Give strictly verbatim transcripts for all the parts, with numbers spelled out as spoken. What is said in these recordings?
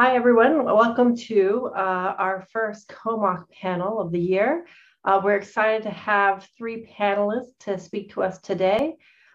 Hi, everyone. Welcome to uh, our first CoMaCH panel of the year. Uh, we're excited to have three panelists to speak to us today.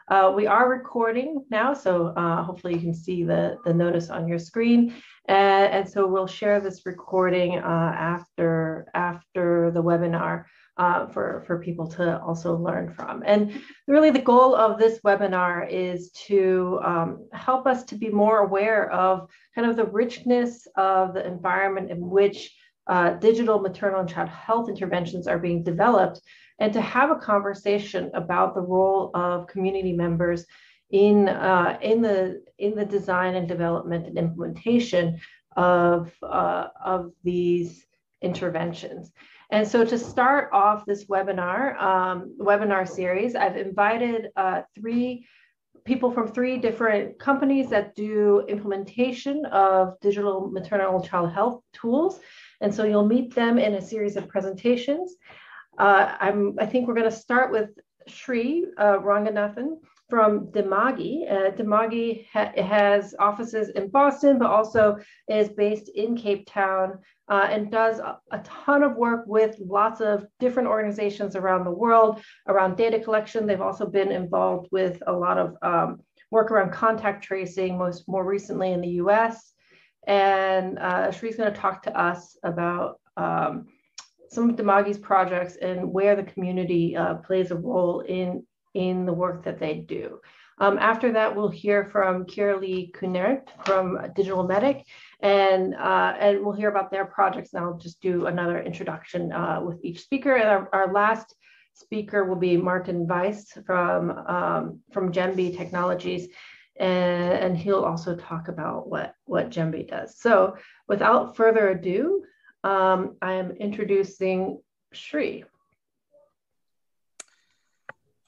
Uh, we are recording now, so uh, hopefully you can see the, the notice on your screen. Uh, and so we'll share this recording uh, after, after the webinar uh, for, for people to also learn from. And really the goal of this webinar is to um, help us to be more aware of kind of the richness of the environment in which uh, digital maternal and child health interventions are being developed, and to have a conversation about the role of community members in, uh, in, the, in the design and development and implementation of, uh, of these interventions. And so to start off this webinar, um, webinar series, I've invited uh, three people from three different companies that do implementation of digital maternal and child health tools. And so you'll meet them in a series of presentations. Uh, I'm, I think we're going to start with Sri uh, Ranganathan from Dimagi. Uh, Dimagi ha has offices in Boston, but also is based in Cape Town uh, and does a, a ton of work with lots of different organizations around the world, around data collection. They've also been involved with a lot of um, work around contact tracing, most more recently in the U S. And uh, Sri's going to talk to us about um, some of Dimagi's projects and where the community uh, plays a role in, in the work that they do. Um, after that, we'll hear from Kira-Leigh Kunert from Digital Medic, and, uh, and we'll hear about their projects. And I'll just do another introduction uh, with each speaker. And our, our last speaker will be Martin Weiss from, um, from Jembi Technologies. And, and he'll also talk about what, what Jembi does. So without further ado, Um, I am introducing Sri.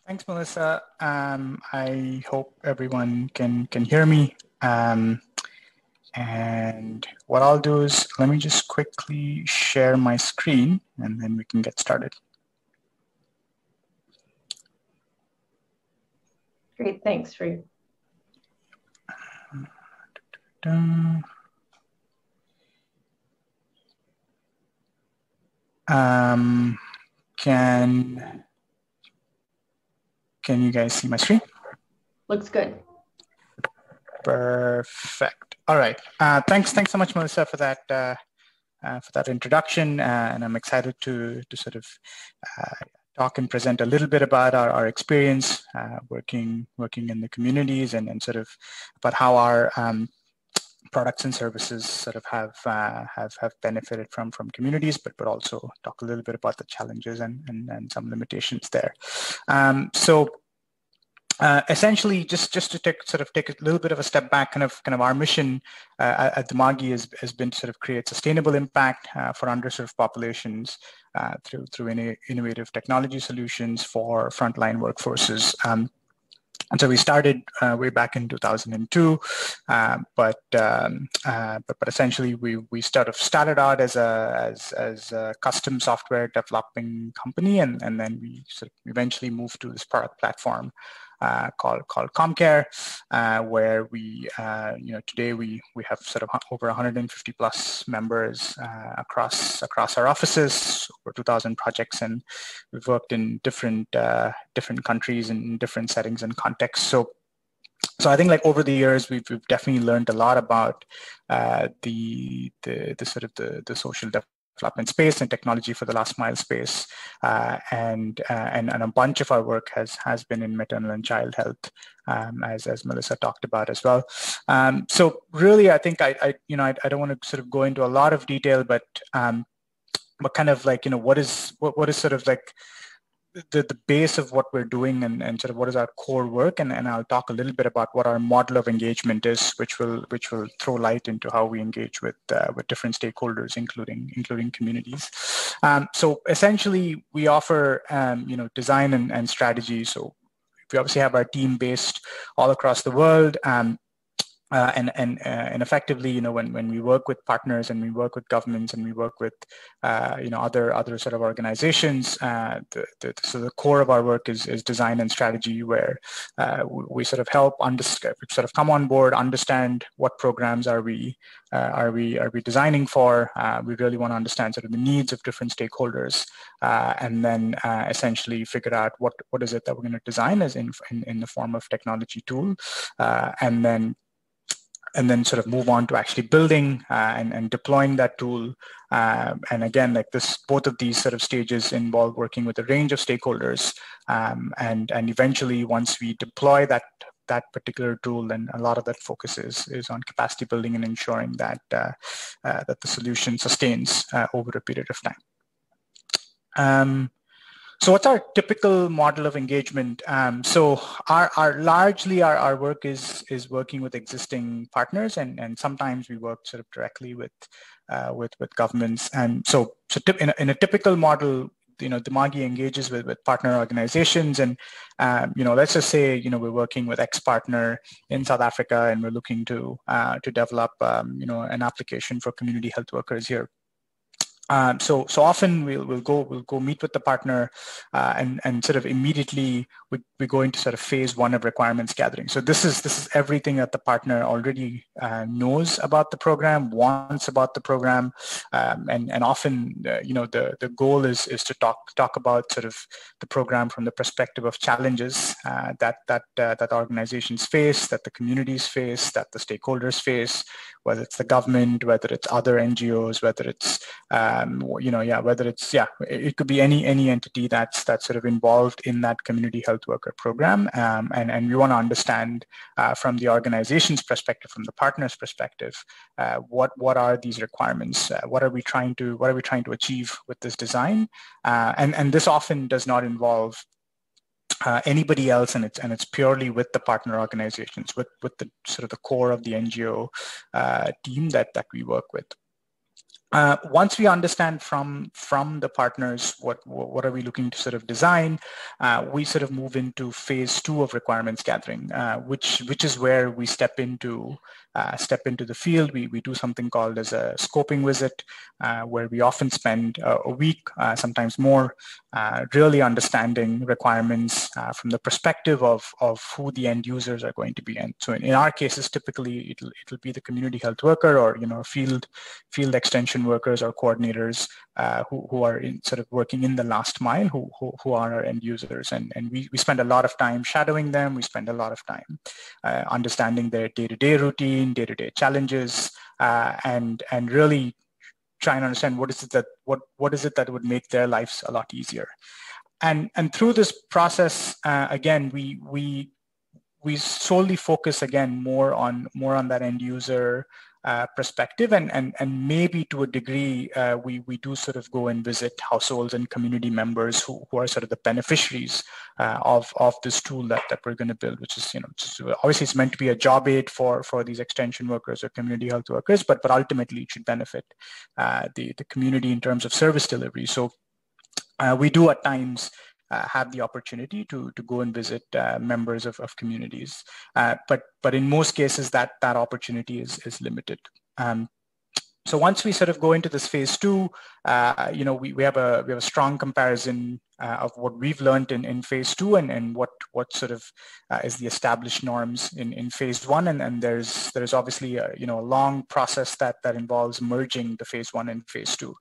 Thanks, Melissa. Um, I hope everyone can, can hear me. Um, and what I'll do is let me just quickly share my screen and then we can get started. Great, thanks, Sri. Uh, da, da, da. Um, can, can you guys see my screen? Looks good. Perfect. All right. Uh, thanks. Thanks so much, Melissa, for that, uh, uh, for that introduction. Uh, and I'm excited to, to sort of, uh, talk and present a little bit about our, our experience, uh, working, working in the communities and, and sort of about how our, um, products and services sort of have uh, have have benefited from from communities, but but also talk a little bit about the challenges and and, and some limitations there. Um, so uh, essentially, just just to take sort of take a little bit of a step back, kind of kind of our mission uh, at Dimagi has has been to sort of create sustainable impact uh, for underserved populations uh, through through in innovative technology solutions for frontline workforces. Um, And so we started uh, way back in two thousand two, uh, but, um, uh, but but essentially we we sort of started out as a as, as a custom software developing company, and and then we sort of eventually moved to this product platform uh, called called ComCare, uh, where we uh, you know today we we have sort of over one hundred fifty plus members uh, across across our offices, over two thousand projects, and we've worked in different uh, different countries and different settings and contexts. So, so I think like over the years we've, we've definitely learned a lot about uh, the, the the sort of the, the social development space and technology for the last mile space, uh, and, uh, and and a bunch of our work has has been in maternal and child health, um, as as Melissa talked about as well. Um, so really, I think I, I you know I, I don't want to sort of go into a lot of detail, but um, but kind of like you know what is what what is sort of like The, the base of what we're doing and, and sort of what is our core work, and, and I'll talk a little bit about what our model of engagement is, which will which will throw light into how we engage with uh, with different stakeholders, including including communities. Um, so essentially, we offer um, you know design and, and strategy. So we obviously have our team based all across the world. Um, Uh, and and uh, and effectively, you know, when when we work with partners and we work with governments and we work with uh, you know other other sort of organizations, uh, the, the, so the core of our work is is design and strategy, where uh, we sort of help understand, sort of come on board, understand what programs are we uh, are we are we designing for. Uh, we really want to understand sort of the needs of different stakeholders, uh, and then uh, essentially figure out what what is it that we're going to design as in in, in the form of technology tool, uh, and then. and then sort of move on to actually building uh, and, and deploying that tool. Um, and again, like this, both of these sort of stages involve working with a range of stakeholders. Um, and, and eventually, once we deploy that that particular tool, and a lot of that focus is, is on capacity building and ensuring that, uh, uh, that the solution sustains uh, over a period of time. Um, So what's our typical model of engagement? Um, so our, our largely our, our work is is working with existing partners, and, and sometimes we work sort of directly with uh, with with governments. And so so in a, in a typical model, you know, Dimagi engages with, with partner organizations, and um, you know, let's just say, you know, we're working with X partner in South Africa, and we're looking to uh, to develop um, you know an application for community health workers here. Um, so, so often we'll we'll go we'll go meet with the partner, uh, and and sort of immediately we we go into sort of phase one of requirements gathering. So this is this is everything that the partner already uh, knows about the program, wants about the program, um, and and often uh, you know the the goal is is to talk talk about sort of the program from the perspective of challenges uh, that that uh, that organizations face, that the communities face, that the stakeholders face, whether it's the government, whether it's other N G Os, whether it's uh, Um, you know, yeah, whether it's, yeah, it could be any any entity that's that's sort of involved in that community health worker program. Um, and, and we want to understand uh, from the organization's perspective, from the partner's perspective, uh, what what are these requirements? Uh, what are we trying to what are we trying to achieve with this design? Uh, and, and this often does not involve Uh, anybody else, and it's and it's purely with the partner organizations, with with the sort of the core of the N G O uh, team that that we work with. Uh, once we understand from from the partners what what are we looking to sort of design, uh, we sort of move into phase two of requirements gathering, uh, which which is where we step into uh, step into the field. We we do something called as a scoping visit, uh, where we often spend uh, a week, uh, sometimes more, uh, really understanding requirements uh, from the perspective of of who the end users are going to be. And so in, in our cases, typically it'll it'll be the community health worker, or you know field field extension workers or coordinators uh, who, who are in sort of working in the last mile, who, who, who are our end users. And, and we, we spend a lot of time shadowing them. We spend a lot of time uh, understanding their day-to-day routine, day-to-day challenges, uh, and, and really trying to understand what is it that, what, what is it that would make their lives a lot easier. And, and through this process, uh, again, we, we, we solely focus again more on, more on that end user Uh, perspective, and and and maybe to a degree uh, we we do sort of go and visit households and community members who, who are sort of the beneficiaries uh, of of this tool that that we're going to build, which is you know just, obviously it's meant to be a job aid for for these extension workers or community health workers, but but ultimately it should benefit uh, the the community in terms of service delivery. So uh, we do at times Uh, have the opportunity to to go and visit uh, members of, of communities, uh, but but in most cases that that opportunity is is limited. Um, so once we sort of go into this phase two, uh, you know we, we have a we have a strong comparison uh, of what we've learned in, in phase two and and what what sort of uh, is the established norms in, in phase one, and and there's there's obviously a, you know a long process that that involves merging the phase one and phase two,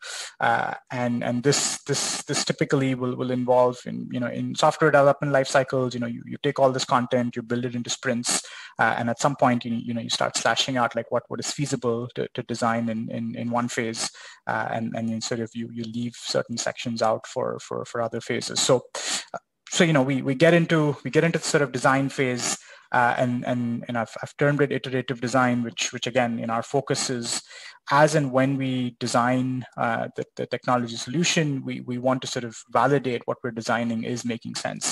uh, and and this this this typically will will involve in you know in software development life cycles. You know you, you take all this content, you build it into sprints, uh, and at some point you you know you start slashing out like what what is feasible to, to design in in in one phase, uh, and and you sort of you you leave certain sections out for for for other phases. So so you know we we get into we get into the sort of design phase, uh, and and and I've I've termed it iterative design, which which again in our focus is as and when we design uh, the, the technology solution, we, we want to sort of validate what we're designing is making sense.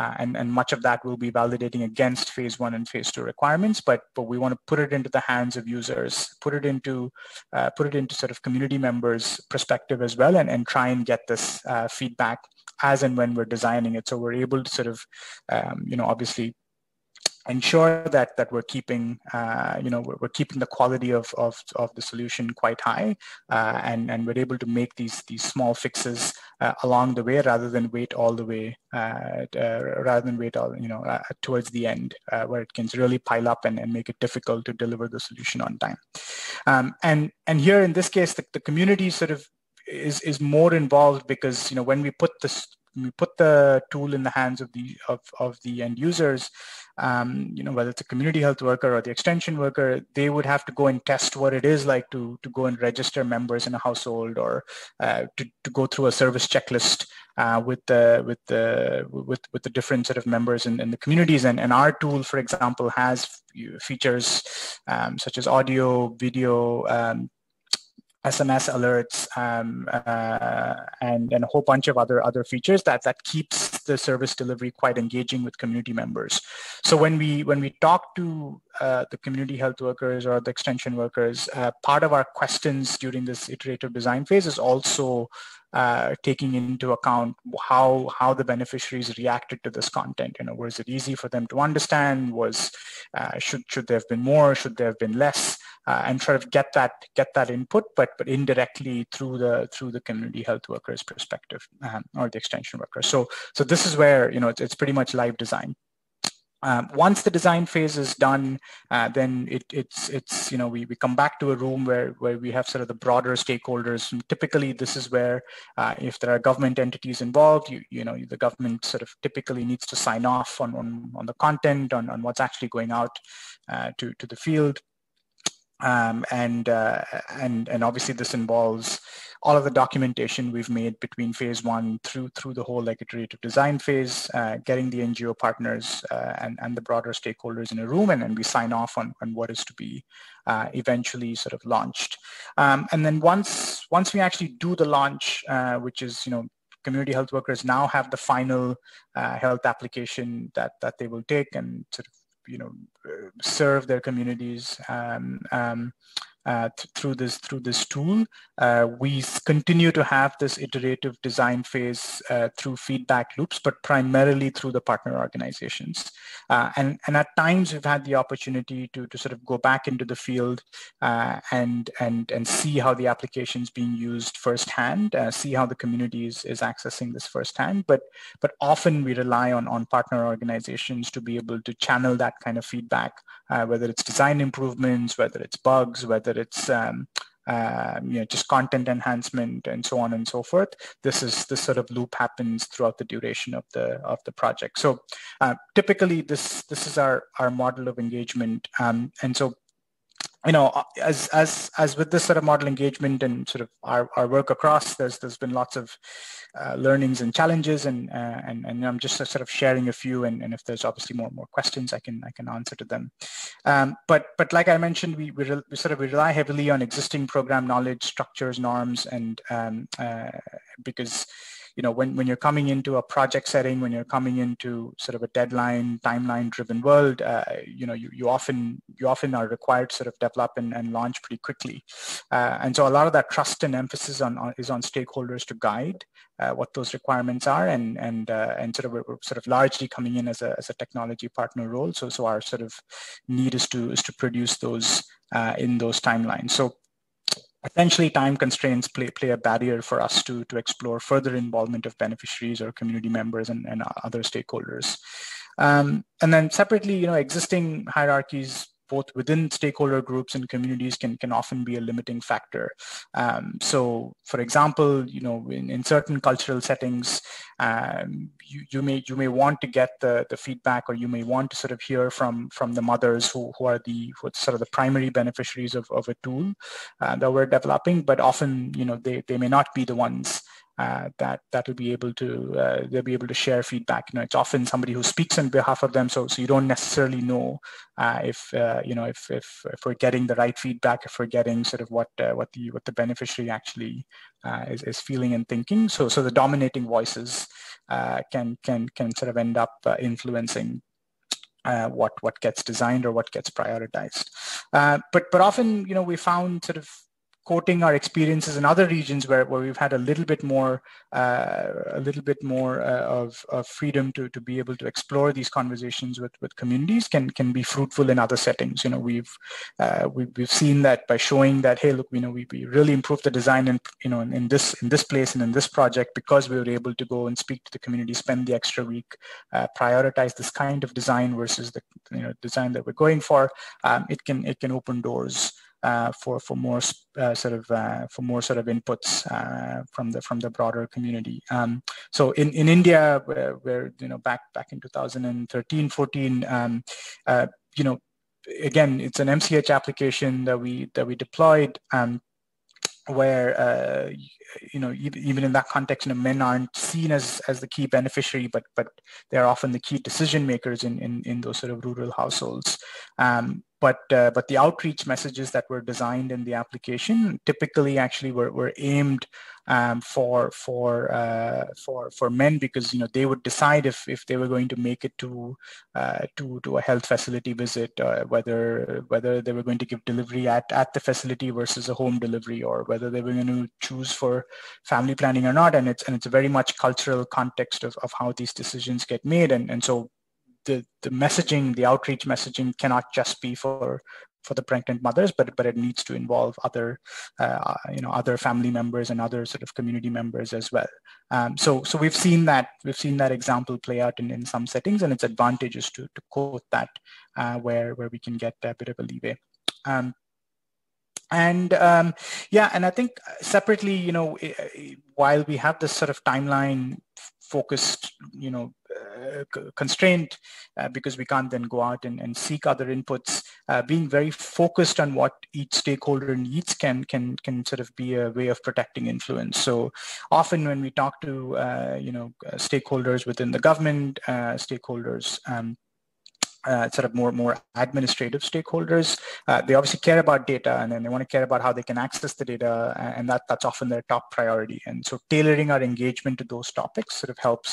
Uh, and, and much of that will be validating against phase one and phase two requirements, but, but we want to put it into the hands of users, put it into uh, put it into sort of community members' perspective as well, and, and try and get this uh, feedback as and when we're designing it. So we're able to sort of, um, you know, obviously ensure that that we're keeping, uh, you know, we're, we're keeping the quality of of, of the solution quite high, uh, and and we're able to make these these small fixes uh, along the way, rather than wait all the way, uh, uh, rather than wait all, you know, uh, towards the end uh, where it can really pile up and, and make it difficult to deliver the solution on time. Um, and and here in this case, the, the community sort of is is more involved because, you know, when we put this. We put the tool in the hands of the of, of the end users, um, you know, whether it's a community health worker or the extension worker, they would have to go and test what it is like to to go and register members in a household, or uh, to to go through a service checklist uh, with the with the with with the different sort of members in, in the communities. And and our tool, for example, has features um, such as audio, video, Um, S M S alerts, um, uh, and, and a whole bunch of other other features that that keeps the service delivery quite engaging with community members. So when we when we talk to uh, the community health workers or the extension workers, uh, part of our questions during this iterative design phase is also Uh, taking into account how how the beneficiaries reacted to this content. You know, was it easy for them to understand? Was uh, should should there have been more? Should there have been less? Uh, and sort of get that get that input, but but indirectly through the through the community health workers' perspective, um, or the extension workers. So so this is where, you know, it's, it's pretty much live design. Um, once the design phase is done, uh, then it, it's it's you know we, we come back to a room where where we have sort of the broader stakeholders. And typically, this is where uh, if there are government entities involved, you you know the government sort of typically needs to sign off on on, on the content, on on what's actually going out uh, to to the field, um, and uh, and and obviously this involves all of the documentation we've made between phase one through through the whole like iterative design phase, uh, getting the N G O partners uh, and, and the broader stakeholders in a room, and then we sign off on, on what is to be uh, eventually sort of launched. Um, and then once once we actually do the launch, uh, which is, you know, community health workers now have the final uh, health application that, that they will take and sort of, you know, serve their communities um, um, Uh, th through this through this tool. Uh, we continue to have this iterative design phase uh, through feedback loops, but primarily through the partner organizations. Uh, and and at times we've had the opportunity to to sort of go back into the field uh, and and and see how the application's being used firsthand, uh, see how the community is, is accessing this firsthand. But but often we rely on on partner organizations to be able to channel that kind of feedback, uh, whether it's design improvements, whether it's bugs, whether it's um, uh, you know, just content enhancement and so on and so forth. This is this sort of loop happens throughout the duration of the of the project. So uh, typically, this this is our our model of engagement, um, and so, you know, as as as with this sort of model engagement and sort of our, our work across, there's there's been lots of uh, learnings and challenges, and uh, and and I'm just sort of sharing a few, and, and if there's obviously more more questions, I can I can answer to them. Um, but but like I mentioned, we we, re we sort of we rely heavily on existing program knowledge, structures, norms, and um, uh, because, you know, when, when you're coming into a project setting, when you're coming into sort of a deadline, timeline-driven world, uh, you know, you, you often you often are required to sort of develop and, and launch pretty quickly. Uh, and so a lot of that trust and emphasis on, on is on stakeholders to guide uh, what those requirements are, and and uh, and sort of we're, we're sort of largely coming in as a as a technology partner role. So so our sort of need is to is to produce those uh, in those timelines. So essentially, time constraints play, play a barrier for us to, to explore further involvement of beneficiaries or community members and, and other stakeholders. Um, and then separately, you know, existing hierarchies, both within stakeholder groups and communities, can, can often be a limiting factor. Um, so, for example, you know, in, in certain cultural settings, um, you, you may you may want to get the, the feedback, or you may want to sort of hear from from the mothers who, who are the who are sort of the primary beneficiaries of, of a tool uh, that we're developing. But often, you know, they, they may not be the ones Uh, that that will be able to uh, they'll be able to share feedback. You know, it's often somebody who speaks on behalf of them, so so you don't necessarily know uh, if uh, you know if, if if we're getting the right feedback, if we're getting sort of what uh, what the what the beneficiary actually uh, is is feeling and thinking. So so the dominating voices uh, can can can sort of end up uh, influencing Uh, what what gets designed or what gets prioritized. Uh, but but often, you know, we found sort of quoting our experiences in other regions where, where we've had a little bit more, uh, a little bit more uh, of, of freedom to, to be able to explore these conversations with, with communities can, can be fruitful in other settings. You know, we've, uh, we've, we've seen that by showing that, hey, look, you know, we, we really improved the design in, you know, in, in this, in this place and in this project because we were able to go and speak to the community, spend the extra week, uh, prioritize this kind of design versus the, you know, design that we're going for. Um, it can, it can open doors Uh, for for more uh, sort of uh, for more sort of inputs uh, from the from the broader community. Um, so in in India, where, where you know back back in two thousand thirteen, fourteen, um, uh, you know, again, it's an M C H application that we that we deployed. Um, where, uh, you know, even in that context, you know, men aren't seen as, as the key beneficiary, but but they're often the key decision makers in, in, in those sort of rural households. Um, but uh, but the outreach messages that were designed in the application typically actually were, were aimed um, for for uh, for for men, because, you know, they would decide if, if they were going to make it to uh, to to a health facility visit, uh, whether whether they were going to give delivery at, at the facility versus a home delivery, or whether they were going to choose for family planning or not. And it's and it's very much cultural context of, of how these decisions get made, and and so. The, the messaging, the outreach messaging cannot just be for, for the pregnant mothers, but, but it needs to involve other, uh, you know, other family members and other sort of community members as well. Um, so, so we've seen that, we've seen that example play out in, in some settings, and its advantages to, to quote that uh, where, where we can get a bit of a leeway. Um, And um, yeah, and I think separately, you know, while we have this sort of timeline focused, you know, uh, constraint, uh, because we can't then go out and, and seek other inputs, uh, being very focused on what each stakeholder needs can can can sort of be a way of protecting influence. So often when we talk to, uh, you know, stakeholders within the government, uh, stakeholders, um, Uh, sort of more more administrative stakeholders, uh, they obviously care about data, and then they want to care about how they can access the data, and that that's often their top priority. And so tailoring our engagement to those topics sort of helps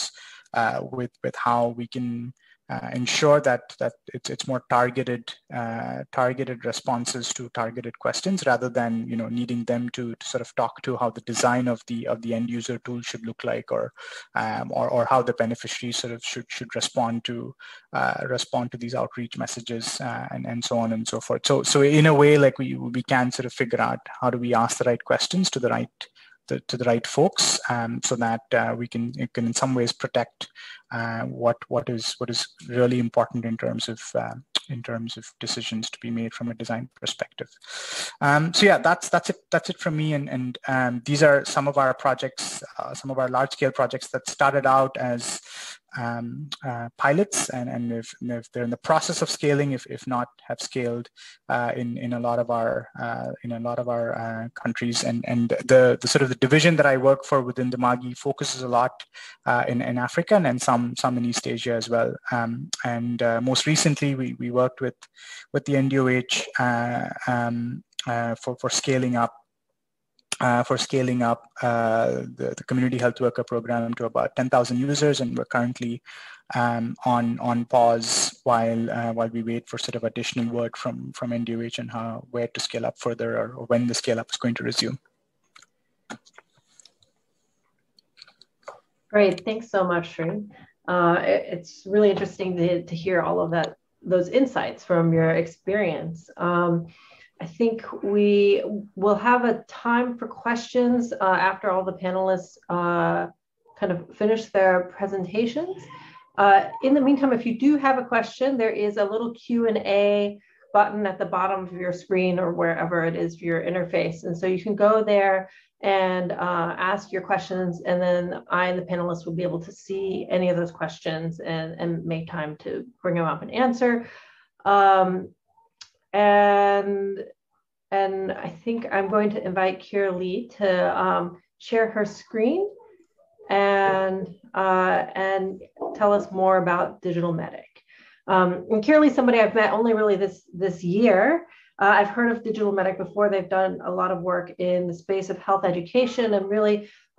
uh, with with how we can uh, ensure that that it's it's more targeted uh, targeted responses to targeted questions, rather than, you know, needing them to, to sort of talk to how the design of the of the end user tool should look like, or um, or or how the beneficiaries sort of should should respond to. Uh, respond to these outreach messages, uh, and, and so on and so forth. So, so in a way, like we, we can sort of figure out how do we ask the right questions to the right, the, to the right folks, um, so that uh, we can, it can in some ways protect uh, what, what is, what is really important in terms of, uh, in terms of decisions to be made from a design perspective. Um, so yeah, that's, that's it, that's it from me. And, and um, these are some of our projects, uh, some of our large scale projects that started out as um uh pilots, and and if, if they're in the process of scaling, if if not have scaled uh in in a lot of our uh in a lot of our uh countries. And and the the sort of the division that I work for within Dimagi focuses a lot uh in, in Africa, and, and some some in East Asia as well. Um and uh, most recently we we worked with with the N D O H uh um uh for for scaling up Uh, for scaling up uh, the, the community health worker program to about ten thousand users, and we're currently um, on on pause while uh, while we wait for sort of additional word from from N D O H and how where to scale up further, or, or when the scale up is going to resume. Great, thanks so much, Sri. Uh, it, it's really interesting to to hear all of that, those insights from your experience. Um, I think we will have a time for questions uh, after all the panelists uh, kind of finish their presentations. Uh, in the meantime, if you do have a question, there is a little Q and A button at the bottom of your screen, or wherever it is for your interface. And so you can go there and uh, ask your questions, and then I and the panelists will be able to see any of those questions and, and make time to bring them up and answer. Um, And, and I think I'm going to invite Kira-Leigh to um, share her screen and, uh, and tell us more about Digital Medic. Um, and Kira-Leigh is somebody I've met only really this, this year. Uh, I've heard of Digital Medic before. They've done a lot of work in the space of health education, and really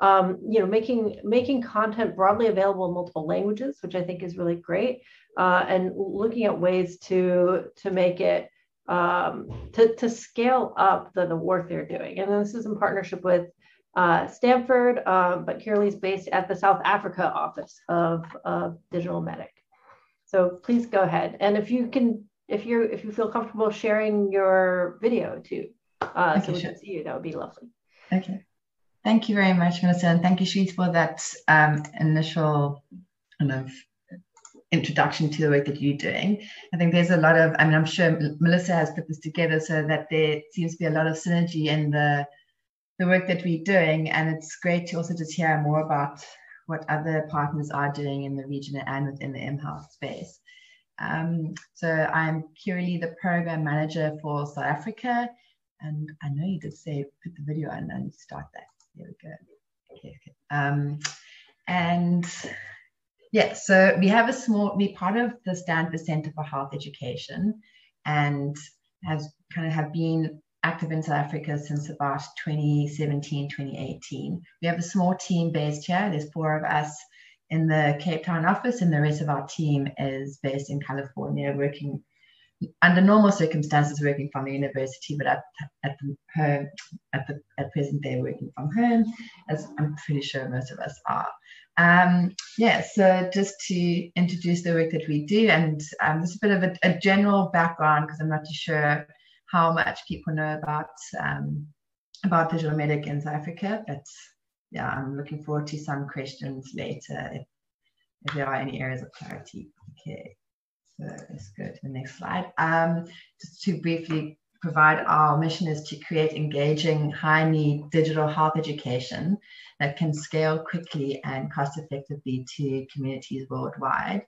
um, you know, making, making content broadly available in multiple languages, which I think is really great, uh, and looking at ways to, to make it um, to, to scale up the, the work they're doing. And then this is in partnership with uh, Stanford, um, but Kira-Leigh is based at the South Africa office of, of Digital Medic. So please go ahead. And if you can, if you if you feel comfortable sharing your video too, uh, okay, so we sure. can see you, that would be lovely. Okay. Thank you very much, Melissa, and thank you, Sri, for that um, initial kind of introduction to the work that you're doing. I think there's a lot of, I mean, I'm sure Melissa has put this together so that there seems to be a lot of synergy in the, the work that we're doing, and it's great to also just hear more about what other partners are doing in the region and within the mHealth space. Um, so I'm Kira-Leigh, the Program Manager for South Africa, and I know you did say put the video on and start that. There we go. Okay, okay. Um, and yeah, so we have a small, we're part of the Stanford Center for Health Education, and has kind of have been active in South Africa since about twenty seventeen, twenty eighteen. We have a small team based here. There's four of us in the Cape Town office, and the rest of our team is based in California, working under normal circumstances, working from the university, but at, at the home, at the at present, they're working from home, as I'm pretty sure most of us are. Um, yeah, so just to introduce the work that we do, and um, this is a bit of a, a general background, because I'm not too sure how much people know about um, about Digital Medic in South Africa, but yeah, I'm looking forward to some questions later if, if there are any areas of clarity. Okay. So let's go to the next slide. Um, just to briefly provide, our mission is to create engaging, high-need digital health education that can scale quickly and cost-effectively to communities worldwide.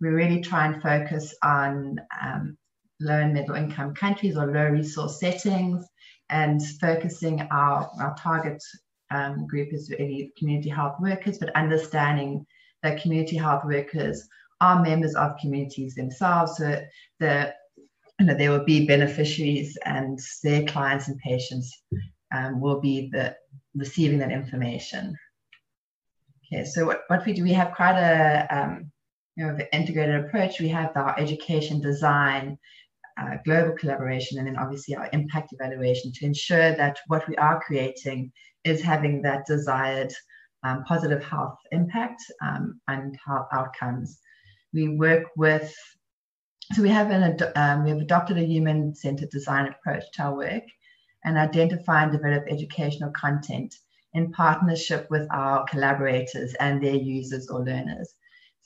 We really try and focus on um, low and middle-income countries or low-resource settings, and focusing our, our target um, group is really community health workers, but understanding that community health workers are members of communities themselves, so the, you know, there will be beneficiaries, and their clients and patients um, will be the, receiving that information. Okay, so what, what we do, we have quite a um, you know, integrated approach. We have our education design, uh, global collaboration, and then obviously our impact evaluation to ensure that what we are creating is having that desired um, positive health impact um, and health outcomes. We work with, so we have an um, we have adopted a human-centered design approach to our work, and identify and develop educational content in partnership with our collaborators and their users or learners.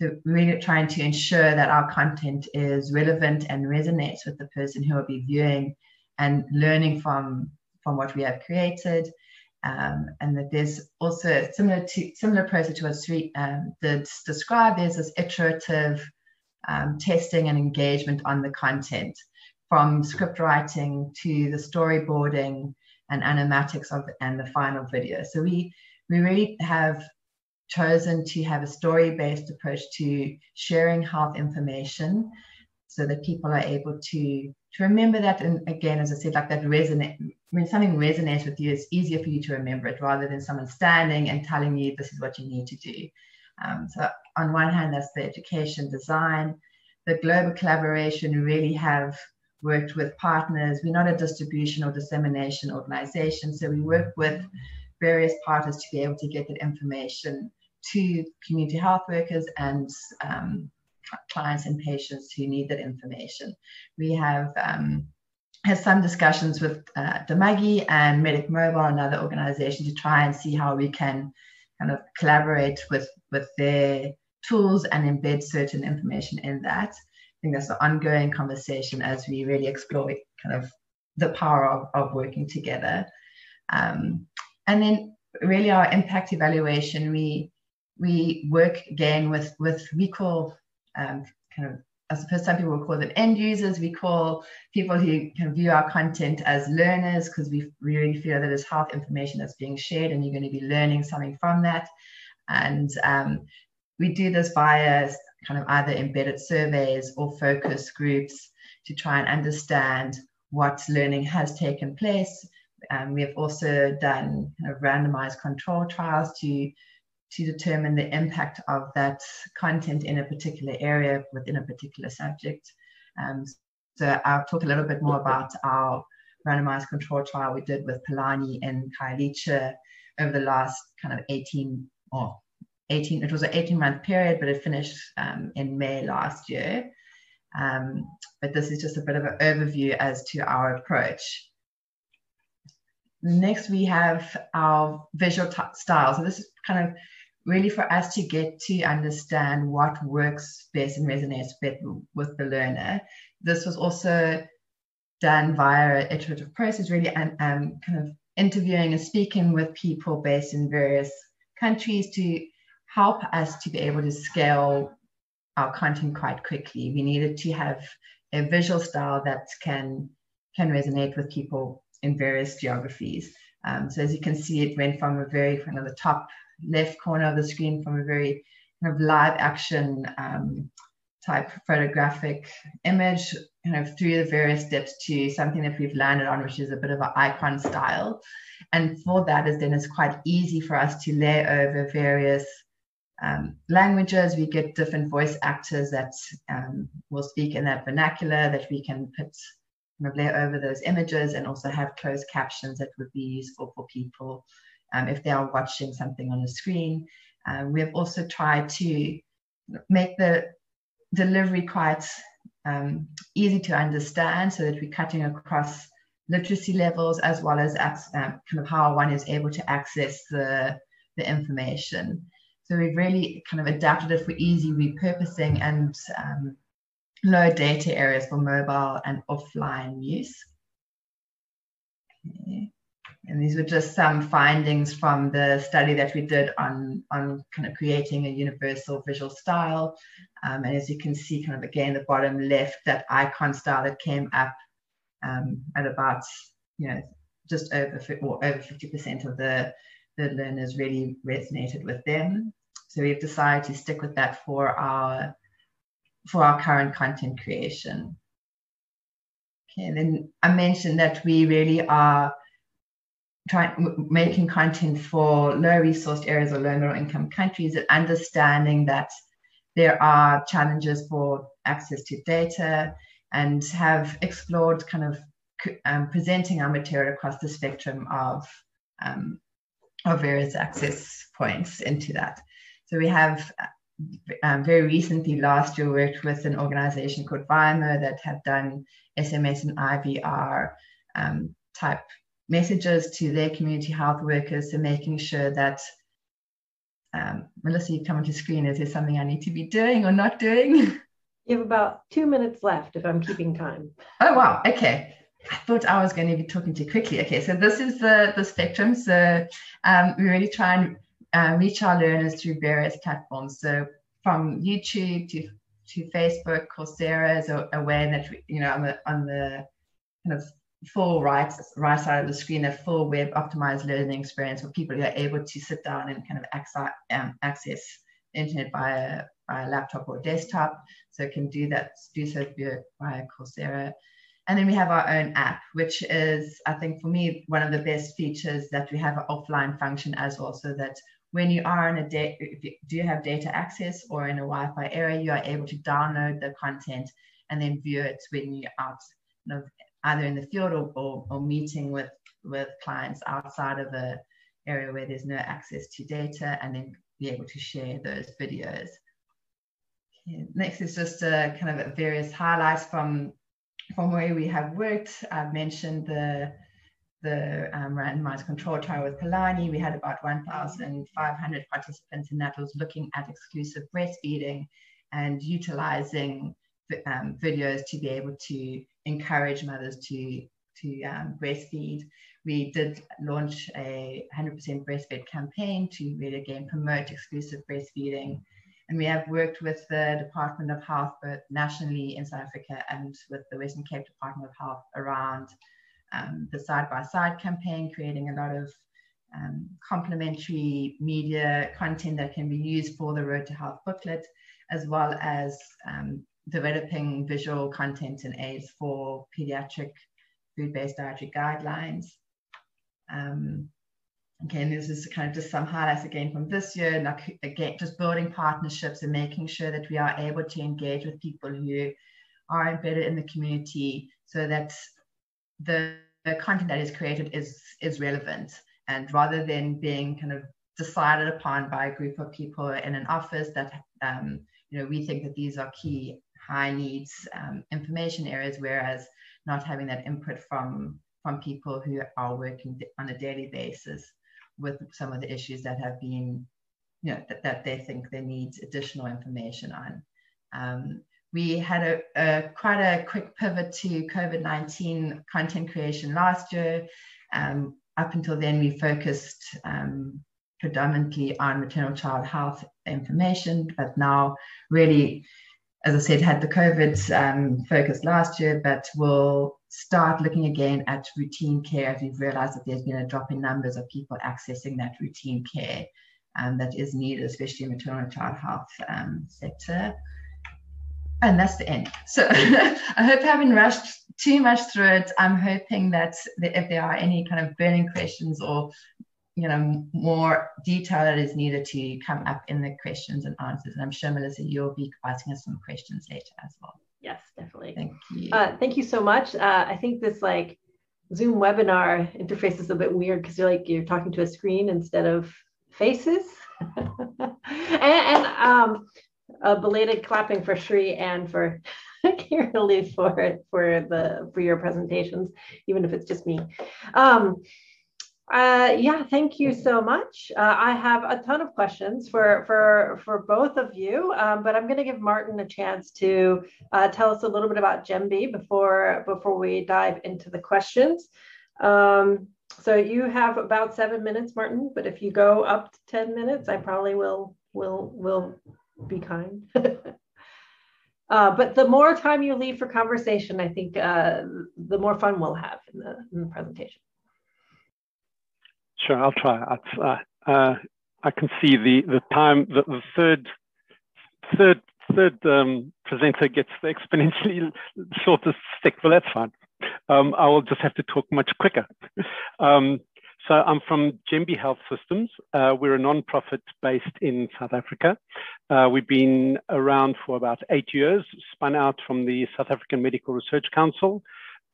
So really trying to ensure that our content is relevant and resonates with the person who will be viewing and learning from from what we have created. Um, and that there's also similar to similar process to what Sri um, did describe. There's this iterative um, testing and engagement on the content, from script writing to the storyboarding and animatics of and the final video. So we we really have chosen to have a story-based approach to sharing health information, so that people are able to to remember that. And again, as I said, like that resonate. When something resonates with you, it's easier for you to remember it rather than someone standing and telling you this is what you need to do. Um, so on one hand, that's the education design. The global collaboration, really have worked with partners. We're not a distribution or dissemination organization, so we work with various partners to be able to get that information to community health workers and um, clients and patients who need that information. We have... Um, has some discussions with uh, Dimagi and Medic Mobile, another organization, to try and see how we can kind of collaborate with, with their tools and embed certain information in that. I think that's an ongoing conversation as we really explore kind of the power of, of working together. Um, and then really our impact evaluation, we, we work again with, with we call um, kind of I suppose some people will call them end users. We call people who can view our content as learners, because we really feel that it's health information that's being shared, and you're going to be learning something from that. And um, we do this via kind of either embedded surveys or focus groups to try and understand what learning has taken place. Um, we have also done kind of randomized control trials to to determine the impact of that content in a particular area within a particular subject. Um, uh, I'll talk a little bit more about our randomized control trial we did with Pilani and Khayelitsha over the last kind of eighteen or eighteen, it was an eighteen month period, but it finished um, in May last year. Um, but this is just a bit of an overview as to our approach. Next, we have our visual style. So this is kind of really for us to get to understand what works best and resonates best with the learner. This was also done via an iterative process, really, and um, kind of interviewing and speaking with people based in various countries to help us to be able to scale our content quite quickly. We needed to have a visual style that can, can resonate with people in various geographies. Um, so as you can see, it went from a very kind of the top left corner of the screen, from a very kind of live action um, type photographic image, you know, through the various steps to something that we've landed on, which is a bit of an icon style. And for that is then it's quite easy for us to lay over various um, languages. We get different voice actors that um, will speak in that vernacular that we can put kind of lay over those images, and also have closed captions that would be useful for people um, if they are watching something on the screen. Uh, we have also tried to make the delivery quite um, easy to understand, so that we're cutting across literacy levels as well as uh, kind of how one is able to access the, the information. So we've really kind of adapted it for easy repurposing and um, low data areas for mobile and offline use. Okay. And these were just some findings from the study that we did on, on kind of creating a universal visual style. Um, and as you can see, kind of again, the bottom left, that icon style that came up um, at about, you know, just over or over fifty percent of the, the learners really resonated with them. So we've decided to stick with that for our for our current content creation. Okay, and then I mentioned that we really are trying making content for low-resourced areas or low-middle-income countries, and understanding that there are challenges for access to data, and have explored kind of um, presenting our material across the spectrum of, um, of various access points into that. So we have Um, very recently, last year, worked with an organization called Vimeo that had done S M S and I V R um, type messages to their community health workers, so making sure that, um, Melissa, you come onto screen, is there something I need to be doing or not doing? You have about two minutes left if I'm keeping time. Oh, wow. Okay. I thought I was going to be talking too quickly. Okay, so this is the, the spectrum. So um, we really try and Uh, reach our learners through various platforms, so from YouTube to to Facebook. Coursera is a, a way that we, you know, on the on the kind of full right right side of the screen, a full web optimized learning experience where people are able to sit down and kind of access um, access the internet via via laptop or desktop. So can do that do so via, via Coursera. And then we have our own app, which is, I think for me, one of the best features, that we have an offline function as well, so that when you are in a data, if you do have data access or in a Wi-Fi area, you are able to download the content and then view it when you're out, you know, either in the field or, or, or meeting with, with clients outside of an area where there's no access to data, and then be able to share those videos. Okay. Next is just a, kind of various highlights from From where we have worked. I've mentioned the, the um, randomized control trial with Pilani. We had about one thousand five hundred participants, and that was looking at exclusive breastfeeding and utilizing um, videos to be able to encourage mothers to, to um, breastfeed. We did launch a one hundred percent breastfed campaign to really again promote exclusive breastfeeding. And we have worked with the Department of Health, both nationally in South Africa and with the Western Cape Department of Health, around um, the side-by-side campaign, creating a lot of um, complementary media content that can be used for the Road to Health booklet, as well as um, developing visual content and aids for pediatric food-based dietary guidelines. Um, Again, this is kind of just some highlights again from this year, like again, just building partnerships and making sure that we are able to engage with people who are embedded in the community so that the, the content that is created is, is relevant. And rather than being kind of decided upon by a group of people in an office that, um, you know, we think that these are key high needs um, information areas, whereas not having that input from, from people who are working on a daily basis with some of the issues that have been, you know, that, that they think they need additional information on. Um, we had a, a quite a quick pivot to COVID nineteen content creation last year. Um, up until then, we focused um, predominantly on maternal child health information, but now really, as I said, had the COVID um, focus last year, but we'll start looking again at routine care as we've realized that there's been a drop in numbers of people accessing that routine care um, that is needed, especially in maternal and child health um, sector. And that's the end. So I hope I haven't rushed too much through it. I'm hoping that if there are any kind of burning questions or, you know, more detail that is needed to come up in the questions and answers. And I'm sure, Melissa, you'll be asking us some questions later as well. Yes, definitely. Thank you. Uh, thank you so much. Uh, I think this like Zoom webinar interface is a bit weird because you're like you're talking to a screen instead of faces. and and um, a belated clapping for Sri and for Kira-Leigh for for the for your presentations, even if it's just me. Um, Uh, yeah, thank you so much. Uh, I have a ton of questions for for for both of you, um, but I'm going to give Martin a chance to uh, tell us a little bit about Jembi before before we dive into the questions. Um, so you have about seven minutes, Martin. But if you go up to ten minutes, I probably will will will be kind. uh, but the more time you leave for conversation, I think uh, the more fun we'll have in the, in the presentation. Sure, I'll try. Uh, uh, I can see the the time. The, the third, third, third um, presenter gets the exponentially shortest stick. Well, that's fine. Um, I will just have to talk much quicker. um, so I'm from Jembi Health Systems. Uh, we're a non-profit based in South Africa. Uh, we've been around for about eight years. Spun out from the South African Medical Research Council.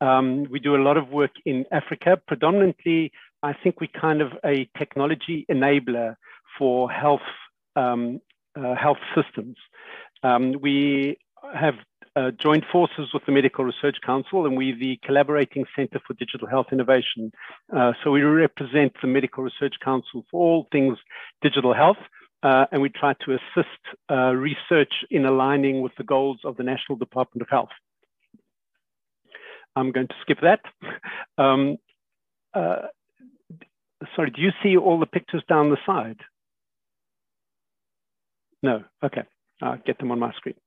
Um, we do a lot of work in Africa, predominantly. I think we're kind of a technology enabler for health um, uh, health systems. Um, we have uh, joined forces with the Medical Research Council, and we're the collaborating Center for Digital Health Innovation. Uh, so we represent the Medical Research Council for all things digital health, uh, and we try to assist uh, research in aligning with the goals of the National Department of Health. I'm going to skip that. Um, uh, Sorry, do you see all the pictures down the side? No, okay, I'll get them on my screen.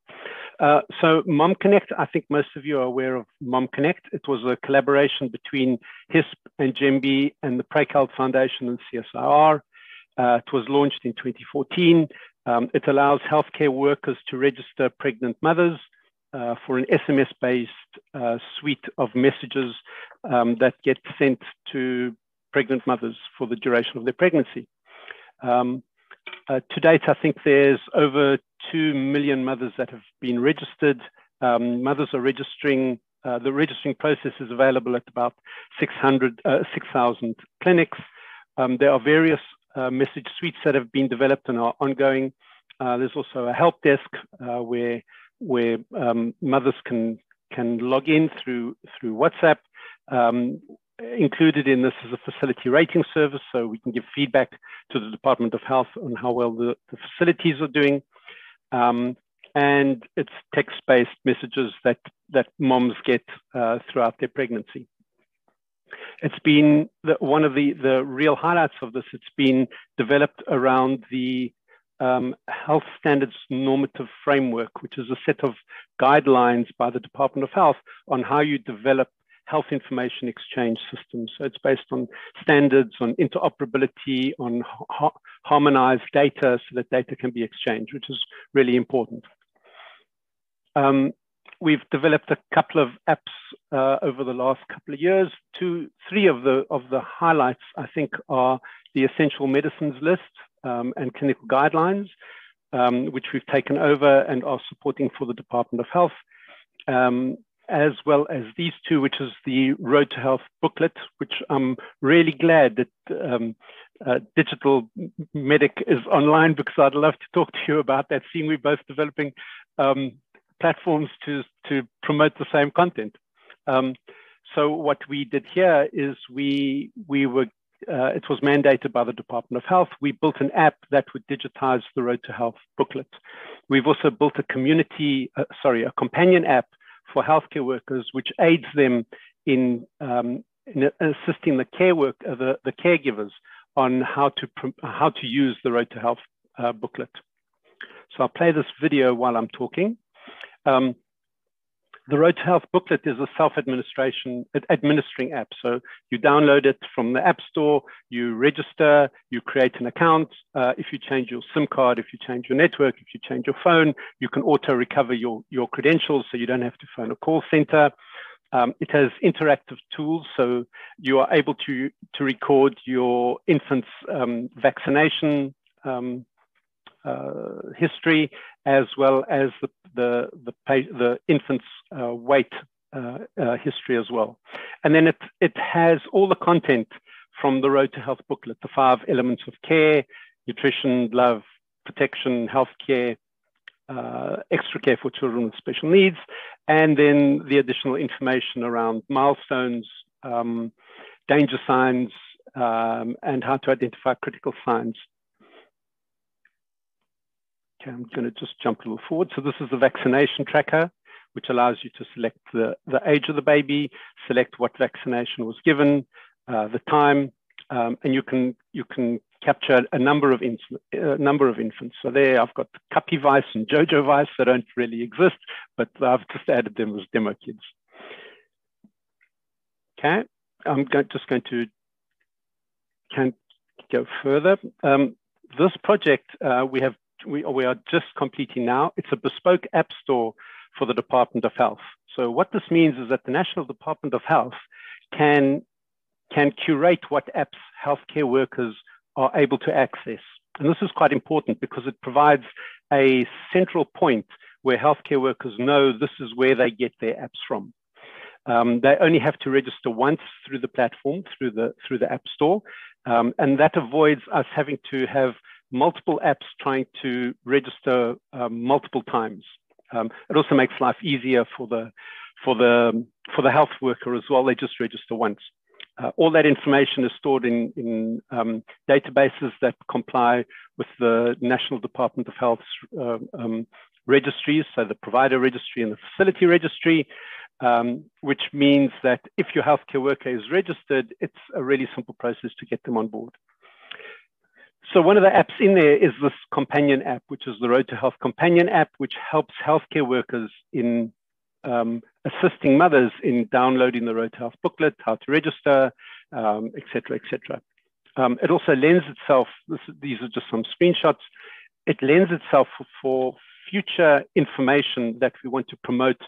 Uh, so MomConnect, I think most of you are aware of MomConnect. It was a collaboration between HISP and Jembi and the Praekelt Foundation and C S I R. Uh, it was launched in twenty fourteen. Um, it allows healthcare workers to register pregnant mothers Uh, for an S M S-based uh, suite of messages um, that get sent to pregnant mothers for the duration of their pregnancy. Um, uh, to date, I think there's over two million mothers that have been registered. Um, mothers are registering, uh, the registering process is available at about six thousand clinics. Um, there are various uh, message suites that have been developed and are ongoing. Uh, there's also a help desk uh, where where um, mothers can can log in through through WhatsApp. Um, included in this is a facility rating service, so we can give feedback to the Department of Health on how well the, the facilities are doing. Um, and it's text-based messages that, that moms get uh, throughout their pregnancy. It's been the, one of the, the real highlights of this. It's been developed around the Um, Health Standards Normative Framework, which is a set of guidelines by the Department of Health on how you develop health information exchange systems. So it's based on standards, on interoperability, on ha harmonized data so that data can be exchanged, which is really important. Um, we've developed a couple of apps uh, over the last couple of years. Two, three of the, of the highlights, I think, are the Essential Medicines List, Um, and clinical guidelines, um, which we've taken over and are supporting for the Department of Health. um, as well as these two, which is the Road to Health booklet, which I'm really glad that um, uh, Digital Medic is online, because I'd love to talk to you about that, seeing we're both developing um, platforms to, to promote the same content. Um, so what we did here is we, we were, uh, it was mandated by the Department of Health. We built an app that would digitize the Road to Health booklet. We've also built a community, uh, sorry, a companion app for healthcare workers, which aids them in, um, in assisting the care work, uh, the, the caregivers on how to, how to use the Road to Health uh, booklet. So I'll play this video while I'm talking. Um, the Road to Health booklet is a self-administration administering app. So you download it from the App Store, you register, you create an account. Uh, if you change your SIM card, if you change your network, if you change your phone, you can auto-recover your, your credentials, so you don't have to phone a call center. Um, it has interactive tools, so you are able to, to record your infant's um, vaccination um, Uh, history, as well as the the the, the infant's uh, weight uh, uh, history as well, and then it it has all the content from the Road to Health booklet: the five elements of care, nutrition, love, protection, healthcare, uh, extra care for children with special needs, and then the additional information around milestones, um, danger signs, um, and how to identify critical signs. Okay, I'm going to just jump a little forward. So this is the vaccination tracker, which allows you to select the, the age of the baby, select what vaccination was given, uh, the time, um, and you can you can capture a number of a number of infants. So there, I've got Cuppy Vice and Jojo Vice that don't really exist, but I've just added them as demo kids. Okay, I'm go just going to can't go further. Um, this project uh, we have. We, we are just completing now. It's a bespoke app store for the Department of Health. So what this means is that the National Department of Health can, can curate what apps healthcare workers are able to access. And this is quite important because it provides a central point where healthcare workers know this is where they get their apps from. Um, they only have to register once through the platform, through the, through the app store. Um, and that avoids us having to have multiple apps trying to register um, multiple times. Um, it also makes life easier for the for the for the health worker as well. They just register once. Uh, all that information is stored in in um, databases that comply with the National Department of Health's uh, um, registries, so the provider registry and the facility registry, um, which means that if your healthcare worker is registered, it's a really simple process to get them on board. So one of the apps in there is this companion app, which is the Road to Health companion app, which helps healthcare workers in um, assisting mothers in downloading the Road to Health booklet, how to register, um, et cetera, et cetera. Um, it also lends itself, this, these are just some screenshots, it lends itself for, for future information that we want to promote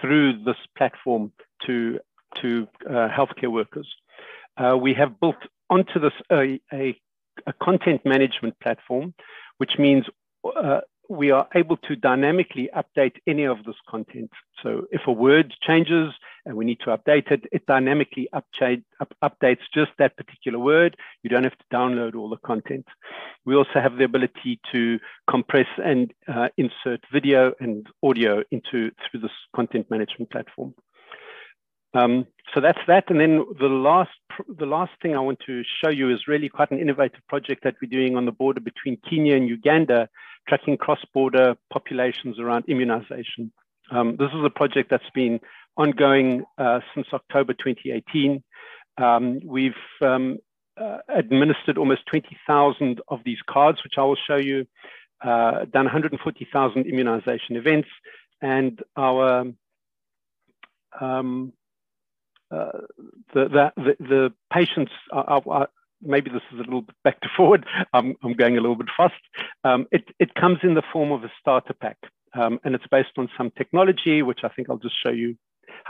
through this platform to, to uh, healthcare workers. Uh, we have built onto this a, a a content management platform, which means uh, we are able to dynamically update any of this content. So if a word changes and we need to update it, it dynamically up up updates just that particular word. You don't have to download all the content. We also have the ability to compress and uh, insert video and audio into through this content management platform. Um, so that's that. And then the last, the last thing I want to show you is really quite an innovative project that we're doing on the border between Kenya and Uganda, tracking cross-border populations around immunization. Um, this is a project that's been ongoing uh, since October twenty eighteen. Um, we've um, uh, administered almost twenty thousand of these cards, which I will show you, uh, done one hundred forty thousand immunization events, and our... Um, Uh, the, the, the patients, are, are, maybe this is a little bit back to forward, I'm, I'm going a little bit fast. Um, it, it comes in the form of a starter pack, um, and it's based on some technology, which I think I'll just show you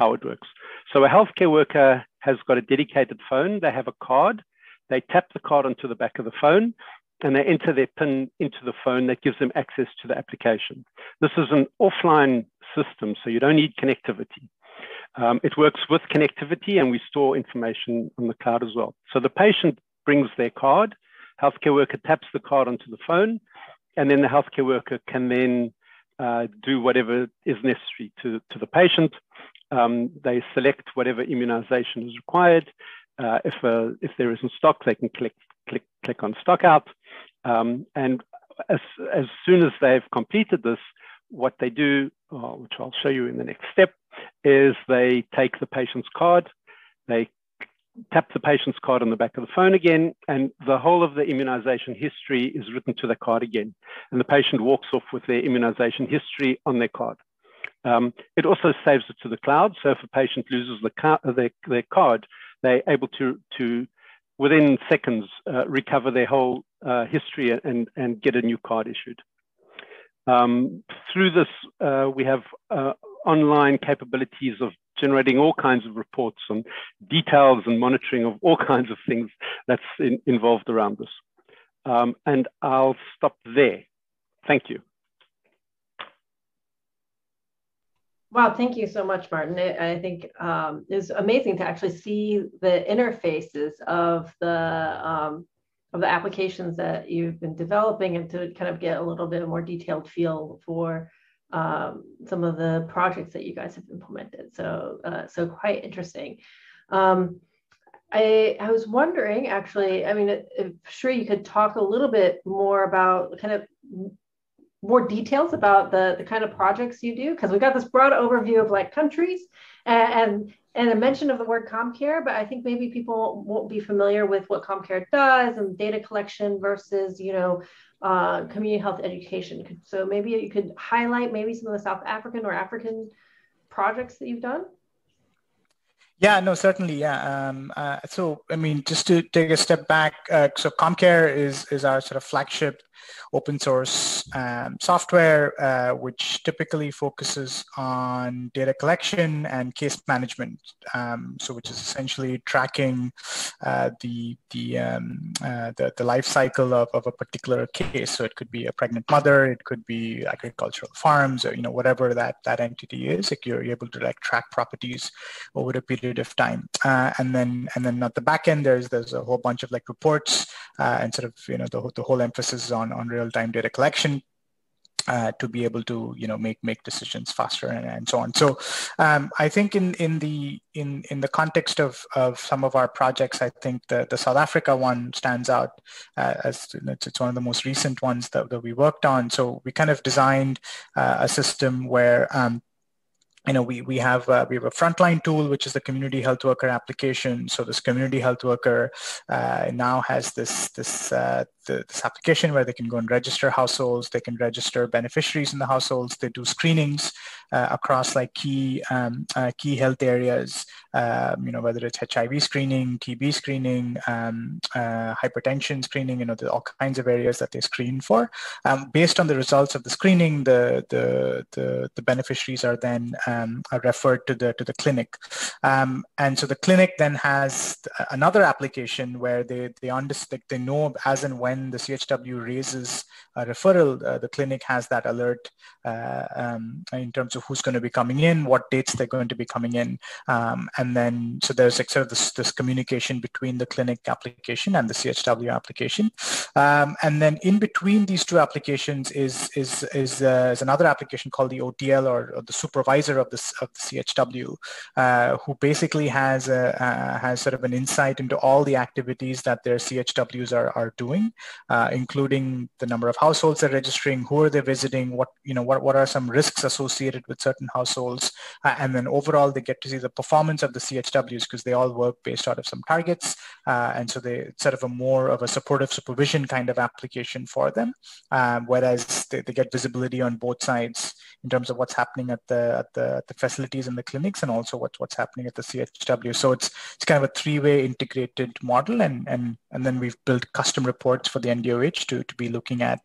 how it works. So a healthcare worker has got a dedicated phone, they have a card, they tap the card onto the back of the phone, and they enter their PIN into the phone. That gives them access to the application. This is an offline system, so you don't need connectivity. Um, it works with connectivity, and we store information on the cloud as well. So the patient brings their card, healthcare worker taps the card onto the phone, and then the healthcare worker can then uh, do whatever is necessary to, to the patient. Um, they select whatever immunization is required. Uh, if, uh, if there isn't stock, they can click, click, click on stock out. Um, and as, as soon as they've completed this, what they do, uh, which I'll show you in the next step, is they take the patient's card, they tap the patient's card on the back of the phone again, and the whole of the immunization history is written to the card again. And the patient walks off with their immunization history on their card. Um, it also saves it to the cloud. So if a patient loses the car, their, their card, they're able to, to within seconds, uh, recover their whole uh, history and, and get a new card issued. Um, through this, uh, we have uh, online capabilities of generating all kinds of reports and details and monitoring of all kinds of things that's in, involved around this. Um, and I'll stop there. Thank you. Wow, thank you so much, Martin. I, I think um, it was amazing to actually see the interfaces of the um, of the applications that you've been developing, and to kind of get a little bit more detailed feel for um, some of the projects that you guys have implemented. So, uh, so quite interesting. Um, I, I was wondering, actually, I mean, if Sri, you could talk a little bit more about kind of more details about the, the kind of projects you do, because we've got this broad overview of like countries and, and a mention of the word ComCare, but I think maybe people won't be familiar with what ComCare does and data collection versus, you know, uh, community health education. So maybe you could highlight maybe some of the South African or African projects that you've done. Yeah, no, certainly, yeah. Um, uh, so, I mean, just to take a step back, uh, so ComCare is, is our sort of flagship open source um, software, uh, which typically focuses on data collection and case management. Um, so, which is essentially tracking uh, the, the, um, uh, the, the life cycle of, of a particular case. So it could be a pregnant mother, it could be agricultural farms, or, you know, whatever that, that entity is, like you're able to like track properties over a period of time, uh, and then and then at the back end, there's there's a whole bunch of like reports uh, and sort of you know the the whole emphasis on on real time data collection uh, to be able to you know make make decisions faster and, and so on. So um, I think in in the in in the context of of some of our projects, I think the the South Africa one stands out uh, as it's, it's one of the most recent ones that, that we worked on. So we kind of designed uh, a system where um, You know, we, we have uh, we have a frontline tool, which is the community health worker application. So this community health worker uh, now has this this uh, the, this application where they can go and register households. They can register beneficiaries in the households. They do screenings uh, across like key um, uh, key health areas. Um, you know, whether it's H I V screening, T B screening, um, uh, hypertension screening. You know, all kinds of areas that they screen for. Um, based on the results of the screening, the the the, the beneficiaries are then um, are referred to the to the clinic, um, and so the clinic then has another application where they they understand, they know as and when the C H W raises a referral, uh, the clinic has that alert uh, um, in terms of who's going to be coming in, what dates they're going to be coming in, um, and then so there's like sort of this this communication between the clinic application and the C H W application, um, and then in between these two applications is is is, uh, is another application called the O T L or, or the supervisor of Of the, of the C H W, uh, who basically has a, uh, has sort of an insight into all the activities that their C H Ws are are doing, uh, including the number of households they're registering, who are they visiting, what you know, what what are some risks associated with certain households, uh, and then overall they get to see the performance of the C H Ws because they all work based out of some targets, uh, and so they sort of a more of a supportive supervision kind of application for them, um, whereas they, they get visibility on both sides in terms of what's happening at the at the the facilities and the clinics, and also what, what's happening at the C H W. So it's it's kind of a three-way integrated model, and and and then we've built custom reports for the N D O H to to be looking at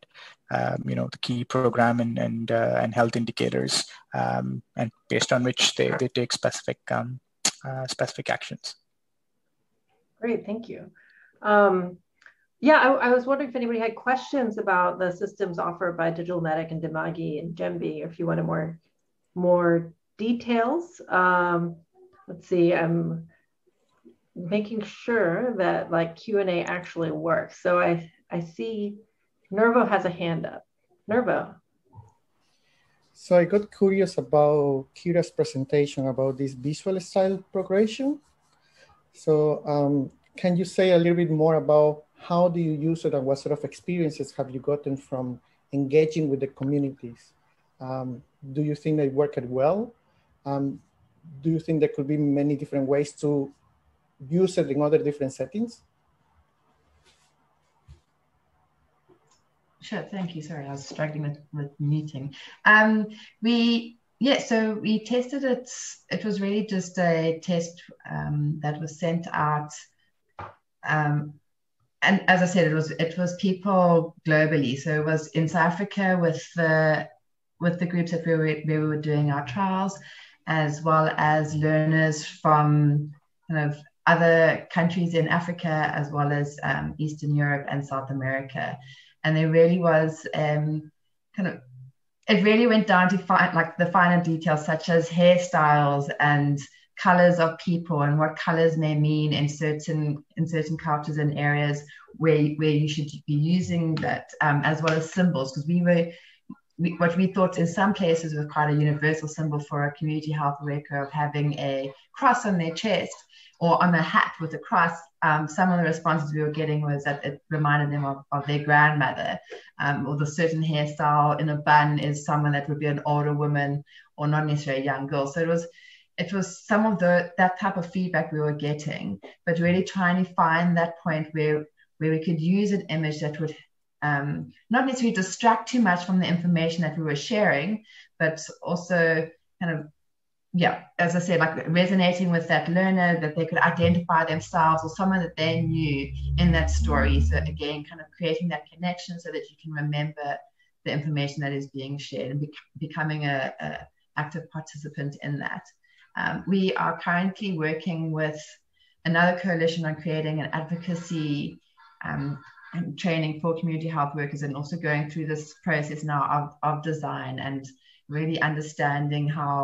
um, you know the key program and and uh, and health indicators, um, and based on which they they take specific um, uh, specific actions. Great, thank you. Um, Yeah, I, I was wondering if anybody had questions about the systems offered by Digital Medic and Dimagi and Jembi, or if you wanted more, more details. Um, let's see, I'm making sure that like Q and A actually works. So I, I see Nervo has a hand up. Nervo. So I got curious about Kira's presentation about this visual style progression. So um, can you say a little bit more about how do you use it and what sort of experiences have you gotten from engaging with the communities? Um, do you think they work it well? Um, do you think there could be many different ways to use it in other different settings? Sure, thank you. Sorry, I was struggling with, with muting. Um, we, yeah, so we tested it. It was really just a test um, that was sent out. Um, And as I said, it was it was people globally. So it was in South Africa with the with the groups that we were we were doing our trials, as well as learners from kind of other countries in Africa, as well as um, Eastern Europe and South America. And there really was um, kind of it really went down to find like the finer details, such as hairstyles and colors of people and what colors may mean in certain in certain cultures and areas where where you should be using that, um, as well as symbols, because we were we, what we thought in some places was quite a universal symbol for a community health worker of having a cross on their chest or on a hat with a cross. Um, some of the responses we were getting was that it reminded them of, of their grandmother, um, or the certain hairstyle in a bun is someone that would be an older woman or not necessarily a young girl. So it was It was some of the that type of feedback we were getting, but really trying to find that point where where we could use an image that would um, not necessarily distract too much from the information that we were sharing, but also kind of, yeah, as I said, like resonating with that learner, that they could identify themselves or someone that they knew in that story. So again, kind of creating that connection so that you can remember the information that is being shared and be, becoming a, a active participant in that. Um, we are currently working with another coalition on creating an advocacy um, and training for community health workers, and also going through this process now of, of design and really understanding how,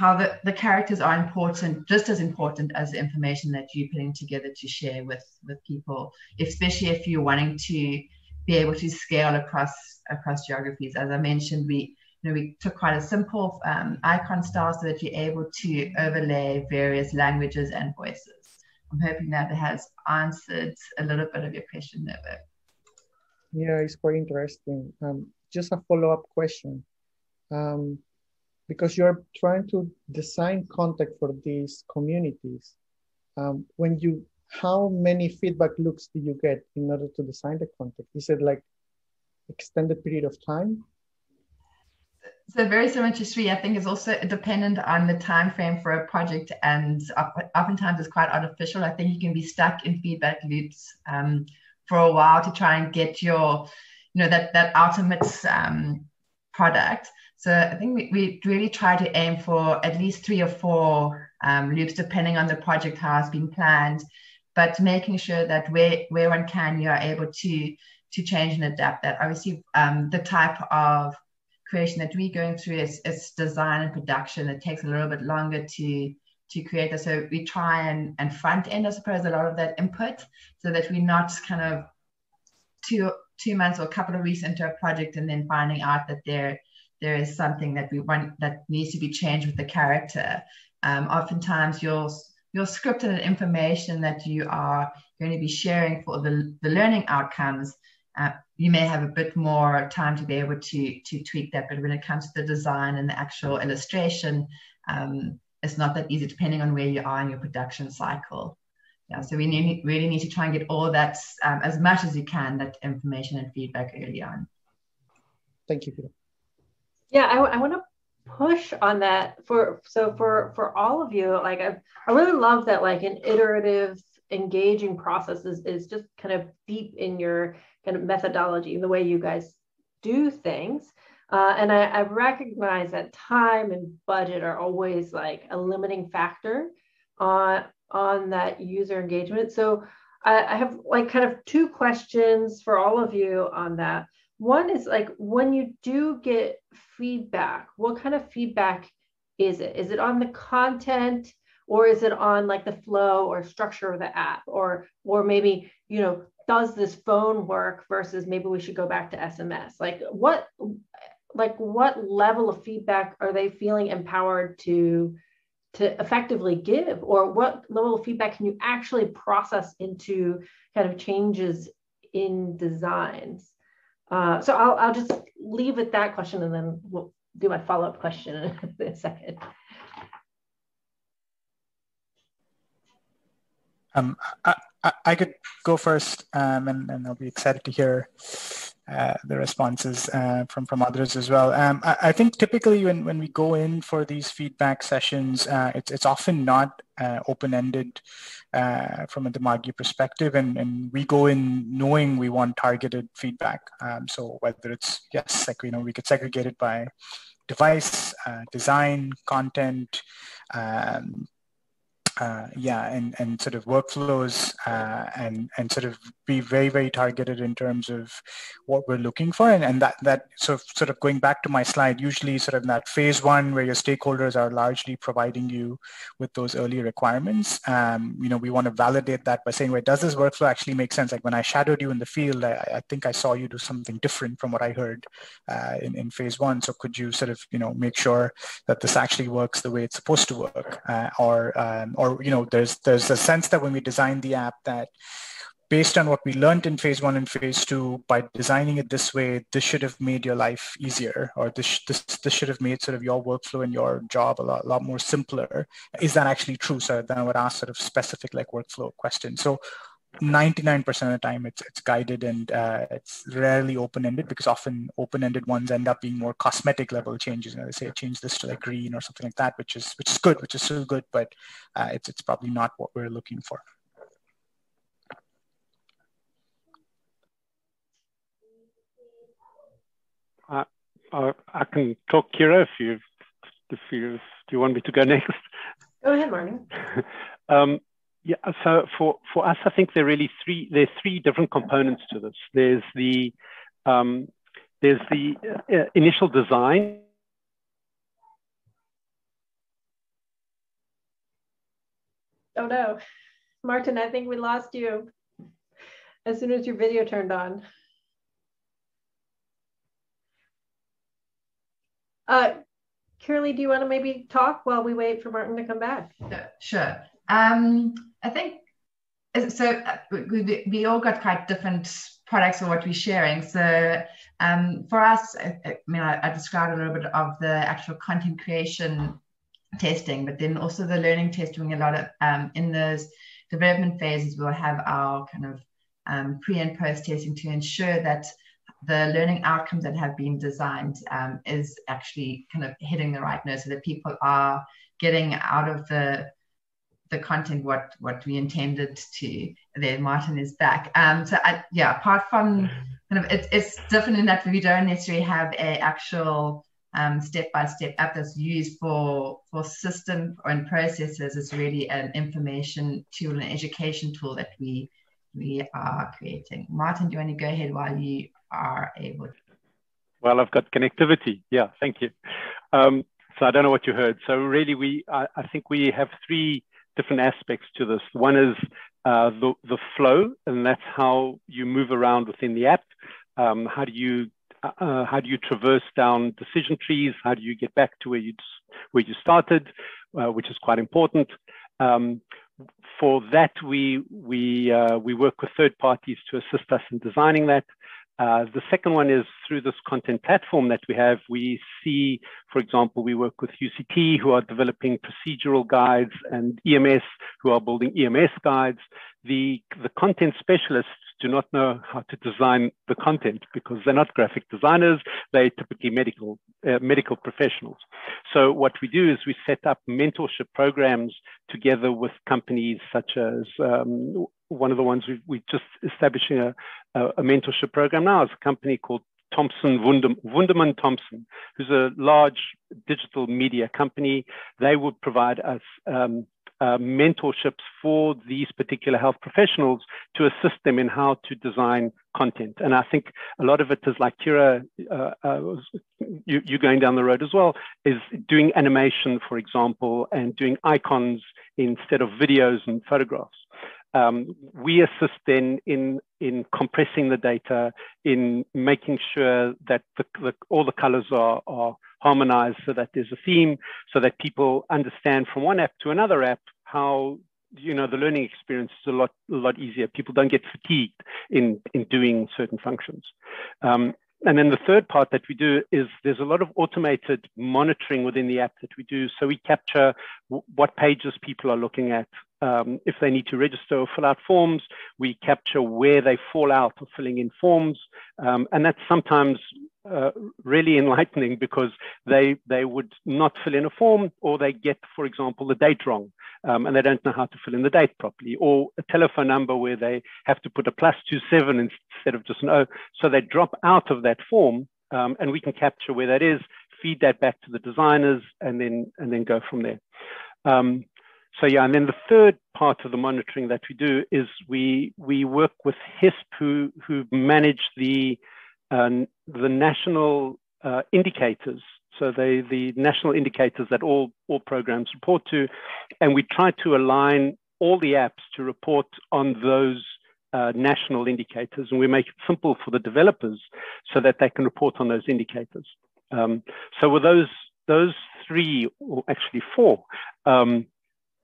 how the, the characters are important, just as important as the information that you're putting together to share with, with people, especially if you're wanting to be able to scale across, across geographies. As I mentioned, we You know, we took quite a simple um, icon style so that you're able to overlay various languages and voices. I'm hoping that it has answered a little bit of your question there. Yeah, it's quite interesting. Um, just a follow-up question. Um, because you're trying to design content for these communities, um, when you, how many feedback loops do you get in order to design the content? Is it like extended period of time? So very similar to Sri, I think is also dependent on the time frame for a project, and oftentimes it's quite artificial. I think you can be stuck in feedback loops um, for a while to try and get your, you know, that that ultimate um, product. So I think we, we really try to aim for at least three or four um, loops, depending on the project, how it's been planned, but making sure that where where one can, you are able to to change and adapt that. Obviously, um, the type of creation that we're going through is, is design and production. It takes a little bit longer to to create that. So we try and, and front end, I suppose, a lot of that input so that we're not kind of two two months or a couple of weeks into a project and then finding out that there there is something that we want that needs to be changed with the character. Um, oftentimes your your script and information that you are going to be sharing for the, the learning outcomes, Uh, you may have a bit more time to be able to, to tweak that, but when it comes to the design and the actual illustration, um, it's not that easy depending on where you are in your production cycle. Yeah, so we need, really need to try and get all that, um, as much as you can, that information and feedback early on. Thank you, Peter. Yeah, I, I want to push on that for, so for, for all of you, like I, I really love that like an iterative engaging process is, is just kind of deep in your kind of methodology, the way you guys do things. Uh, and I, I recognize that time and budget are always like a limiting factor on, on that user engagement. So I, I have like kind of two questions for all of you on that. One is like, when you do get feedback, what kind of feedback is it? Is it on the content, or is it on like the flow or structure of the app, or or maybe, you know, does this phone work versus maybe we should go back to S M S? Like what, like what level of feedback are they feeling empowered to, to effectively give, or what level of feedback can you actually process into kind of changes in designs? Uh, so I'll, I'll just leave with that question, and then we'll do my follow-up question in a second. Um, I, I, I could go first, um, and, and I'll be excited to hear uh, the responses uh, from, from others as well. Um, I, I think typically when, when we go in for these feedback sessions, uh, it's, it's often not uh, open-ended uh, from a Dimagi perspective, and, and we go in knowing we want targeted feedback. Um, so whether it's, yes, like, you know, we could segregate it by device, uh, design, content, um, Uh, yeah, and, and sort of workflows, uh, and, and sort of be very, very targeted in terms of what we're looking for. And, and that, that sort of, sort of going back to my slide, usually sort of in that phase one where your stakeholders are largely providing you with those early requirements, um, you know, we want to validate that by saying, wait, does this workflow actually make sense? Like when I shadowed you in the field, I, I think I saw you do something different from what I heard uh, in, in phase one. So could you sort of, you know, make sure that this actually works the way it's supposed to work? Uh, or, um, or Or, you know, there's there's a sense that when we designed the app that based on what we learned in phase one and phase two, by designing it this way, this should have made your life easier, or this this, this should have made sort of your workflow and your job a lot, a lot more simpler. Is that actually true? So then I would ask sort of specific like workflow questions. So ninety-nine percent of the time it's, it's guided, and uh, it's rarely open-ended, because often open-ended ones end up being more cosmetic level changes. You know, they say change this to like green or something like that, which is which is good, which is still good, but uh, it's, it's probably not what we're looking for. Uh, uh, I can talk, Kira, if you if you do you want me to go next? Go ahead, Martin. um, Yeah, so for, for us, I think there are really three, there are three different components to this. There's the, um, there's the uh, initial design. Oh no, Martin, I think we lost you as soon as your video turned on. Uh, Kira-Leigh, do you want to maybe talk while we wait for Martin to come back? Sure. Um, I think so. We, we all got quite different products for what we're sharing. So um, for us, I, I mean, I, I described a little bit of the actual content creation testing, but then also the learning testing. A lot of um, in those development phases, we'll have our kind of um, pre and post testing to ensure that the learning outcomes that have been designed um, is actually kind of hitting the right note, so that people are getting out of the the content what what we intended to. There, Martin is back. Um, so I, yeah, apart from kind of it's it's different in that we don't necessarily have a actual um, step by step app that's used for for system or in processes. It's really an information tool, an education tool that we we are creating. Martin, do you want to go ahead while you are able? Well, I've got connectivity. Yeah, thank you. Um, so I don't know what you heard. So really, we I, I think we have three different aspects to this. One is uh, the, the flow, and that's how you move around within the app. Um, how do you uh, how do you traverse down decision trees? How do you get back to where you where you started, uh, which is quite important. Um, for that, we we uh, we work with third parties to assist us in designing that. Uh, the second one is through this content platform that we have. We see, for example, we work with U C T, who are developing procedural guides, and E M S, who are building E M S guides. The, the content specialists do not know how to design the content because they're not graphic designers. They're typically medical, uh, medical professionals. So what we do is we set up mentorship programs together with companies such as um, one of the ones we've, we're just establishing a, a mentorship program now is a company called Thompson, Wunderman Thompson, who's a large digital media company. They would provide us um, uh, mentorships for these particular health professionals to assist them in how to design content. And I think a lot of it is like Kira, uh, uh, you, you're going down the road as well, is doing animation, for example, and doing icons instead of videos and photographs. Um, we assist then in, in compressing the data, in making sure that the, the, all the colors are, are harmonized so that there's a theme, so that people understand from one app to another app how, you know, the learning experience is a lot, a lot easier. People don't get fatigued in, in doing certain functions. Um, And then the third part that we do is there's a lot of automated monitoring within the app that we do. So we capture what pages people are looking at. Um, if they need to register or fill out forms, we capture where they fall out of filling in forms. Um, and that's sometimes uh, really enlightening because they, they would not fill in a form, or they get, for example, the date wrong. Um, and they don't know how to fill in the date properly, or a telephone number where they have to put a plus two seven instead of just an O. So they drop out of that form, um, and we can capture where that is, feed that back to the designers, and then and then go from there. Um, so yeah, and then the third part of the monitoring that we do is we we work with HISP, who who manage the um, the national uh, indicators. So they, the national indicators that all, all programs report to, and we try to align all the apps to report on those uh, national indicators, and we make it simple for the developers so that they can report on those indicators. Um, so with those, those three, or actually four, um,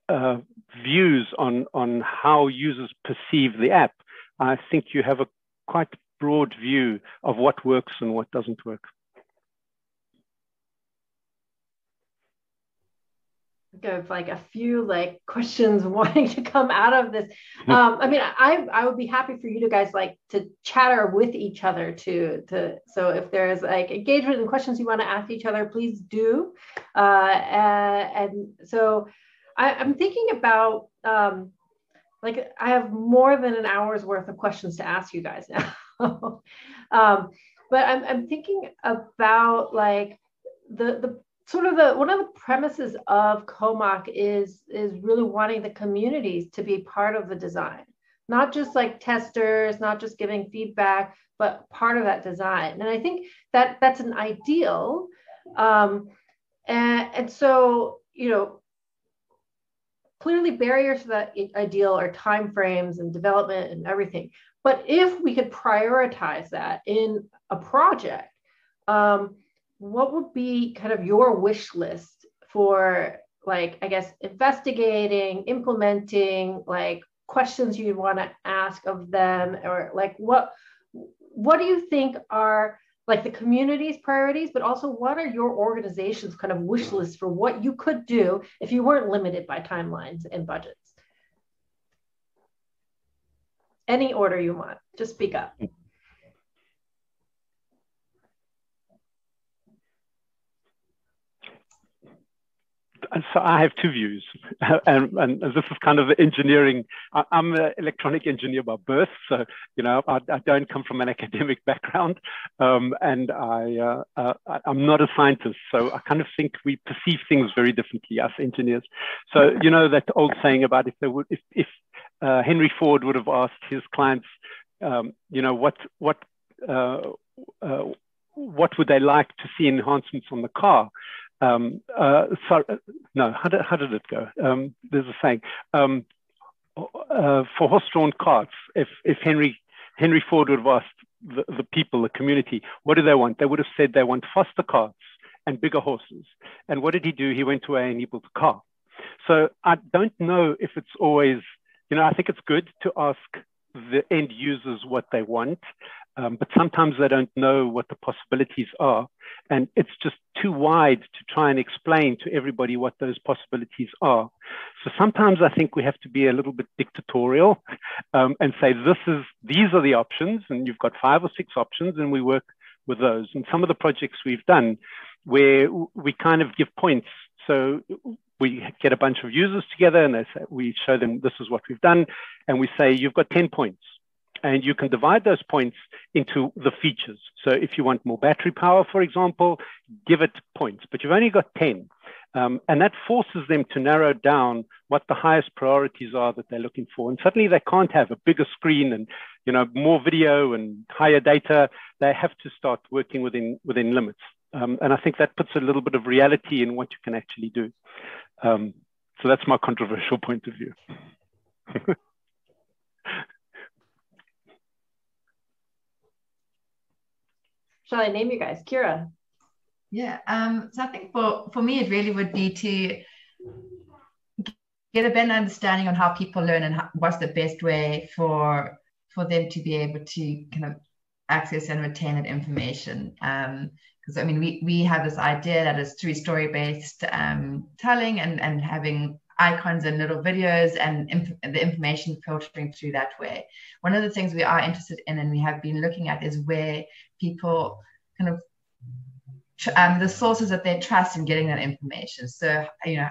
uh, views on, on how users perceive the app, I think you have a quite broad view of what works and what doesn't work. Of like a few like questions wanting to come out of this. Um, I mean, I I would be happy for you to guys like to chatter with each other to to. So if there's like engagement and questions you want to ask each other, please do. Uh, and so I, I'm thinking about um, like I have more than an hour's worth of questions to ask you guys now. um, but I'm I'm thinking about like the the. Sort of the one of the premises of CoMaCH is is really wanting the communities to be part of the design, not just like testers, not just giving feedback, but part of that design. And I think that that's an ideal. Um, and, and so, you know, clearly barriers to that ideal are timeframes and development and everything. But if we could prioritize that in a project, um, what would be kind of your wish list for like, I guess, investigating, implementing, like questions you'd want to ask of them, or like what, what do you think are like the community's priorities, but also what are your organization's kind of wish lists for what you could do if you weren't limited by timelines and budgets? Any order you want, just speak up. So I have two views, and, and this is kind of the engineering. I, I'm an electronic engineer by birth, so you know I, I don't come from an academic background, um, and I, uh, uh, I, I'm not a scientist. So I kind of think we perceive things very differently, us engineers. So you know that old saying about if they would, if, if uh, Henry Ford would have asked his clients, um, you know, what what uh, uh, what would they like to see enhancements on the car? Um, uh, so, no, how did, how did it go? Um, there's a saying, um, uh, for horse-drawn carts, if, if Henry, Henry Ford would have asked the, the people, the community, what do they want? They would have said they want faster carts and bigger horses. And what did he do? He went away and he built a car. So I don't know if it's always, you know, I think it's good to ask the end users what they want. Um, but sometimes they don't know what the possibilities are. And it's just too wide to try and explain to everybody what those possibilities are. So sometimes I think we have to be a little bit dictatorial um, and say, this is, these are the options, and you've got five or six options, and we work with those. And some of the projects we've done where we kind of give points. So we get a bunch of users together and they say, we show them this is what we've done. And we say, you've got ten points. And you can divide those points into the features. So if you want more battery power, for example, give it points, but you've only got ten. Um, and that forces them to narrow down what the highest priorities are that they're looking for. And suddenly they can't have a bigger screen and, you know, more video and higher data. They have to start working within, within limits. Um, and I think that puts a little bit of reality in what you can actually do. Um, so that's my controversial point of view. Shall I name you guys? Kira. Yeah, um, so I think for, for me, it really would be to get a better understanding on how people learn and how, what's the best way for, for them to be able to kind of access and retain that information. Um, because, I mean, we, we have this idea that is through story-based um, telling and, and having icons and little videos and inf the information filtering through that way. One of the things we are interested in and we have been looking at is where people kind of Um, the sources that they trust in getting that information. So, you know,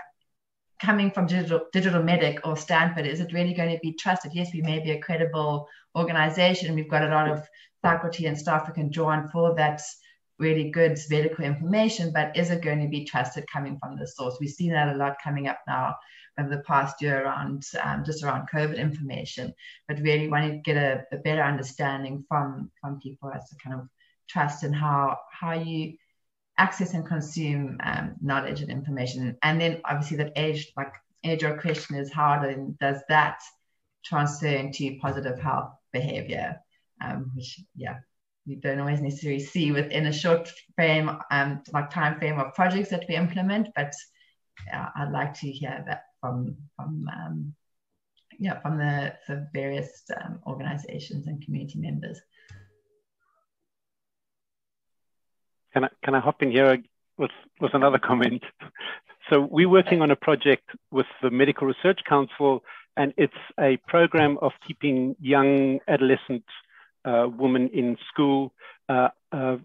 coming from Digital, Digital Medic or Stanford, is it really going to be trusted? Yes, we may be a credible organization. We've got a lot of faculty and staff who can draw on for that really good medical information, but is it going to be trusted coming from the source? We've seen that a lot coming up now over the past year around um, just around COVID information, but really wanting to get a, a better understanding from, from people as to kind of trust and how, how you access and consume um, knowledge and information. And then obviously that age, like age or question is how then does that transfer into positive health behavior, um, which, yeah, we don't always necessarily see within a short frame, um, like time frame of projects that we implement, but uh, I'd like to hear that from, from um, yeah, from the, the various um, organizations and community members. Can I, can I hop in here with, with another comment? So we're working on a project with the Medical Research Council, and it's a program of keeping young adolescent uh, women in school, uh, uh,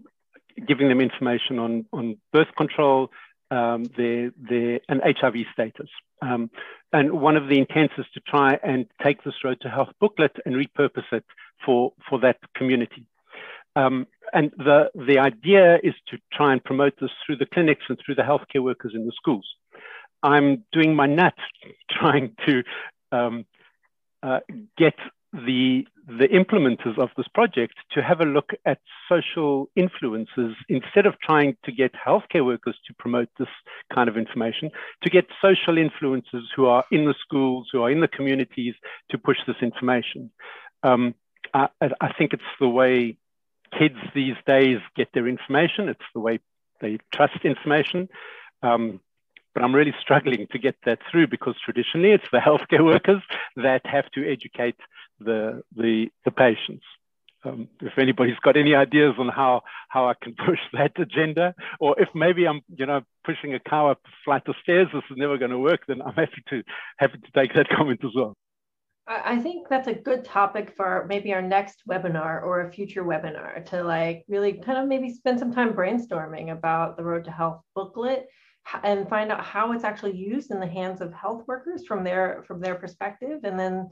giving them information on, on birth control, um, their, their, and H I V status. Um, and one of the intents is to try and take this Road to Health booklet and repurpose it for, for that community. Um, and the, the idea is to try and promote this through the clinics and through the healthcare workers in the schools. I'm doing my nut trying to um, uh, get the, the implementers of this project to have a look at social influences instead of trying to get healthcare workers to promote this kind of information, to get social influencers who are in the schools, who are in the communities to push this information. Um, I, I think it's the way kids these days get their information. It's the way they trust information. Um, but I'm really struggling to get that through because traditionally it's the healthcare workers that have to educate the, the, the patients. Um, if anybody's got any ideas on how, how I can push that agenda, or if maybe I'm you know, pushing a cow up a flight of stairs, this is never going to work, then I'm happy to, happy to take that comment as well. I think that's a good topic for maybe our next webinar or a future webinar to like really kind of maybe spend some time brainstorming about the Road to Health booklet and find out how it's actually used in the hands of health workers from their from their perspective, and then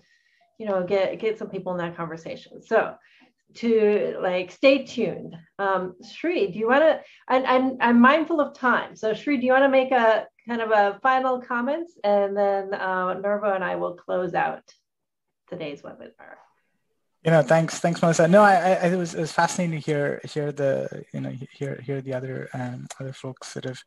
you know get get some people in that conversation. So to like stay tuned. Um, Sri, do you want to? I'm I'm mindful of time, so Sri, do you want to make a kind of a final comments, and then uh, Nerva and I will close out today's webinar. You know, thanks, thanks, Melissa. No, I, I it was it was fascinating to hear hear the you know hear hear the other um, other folks sort of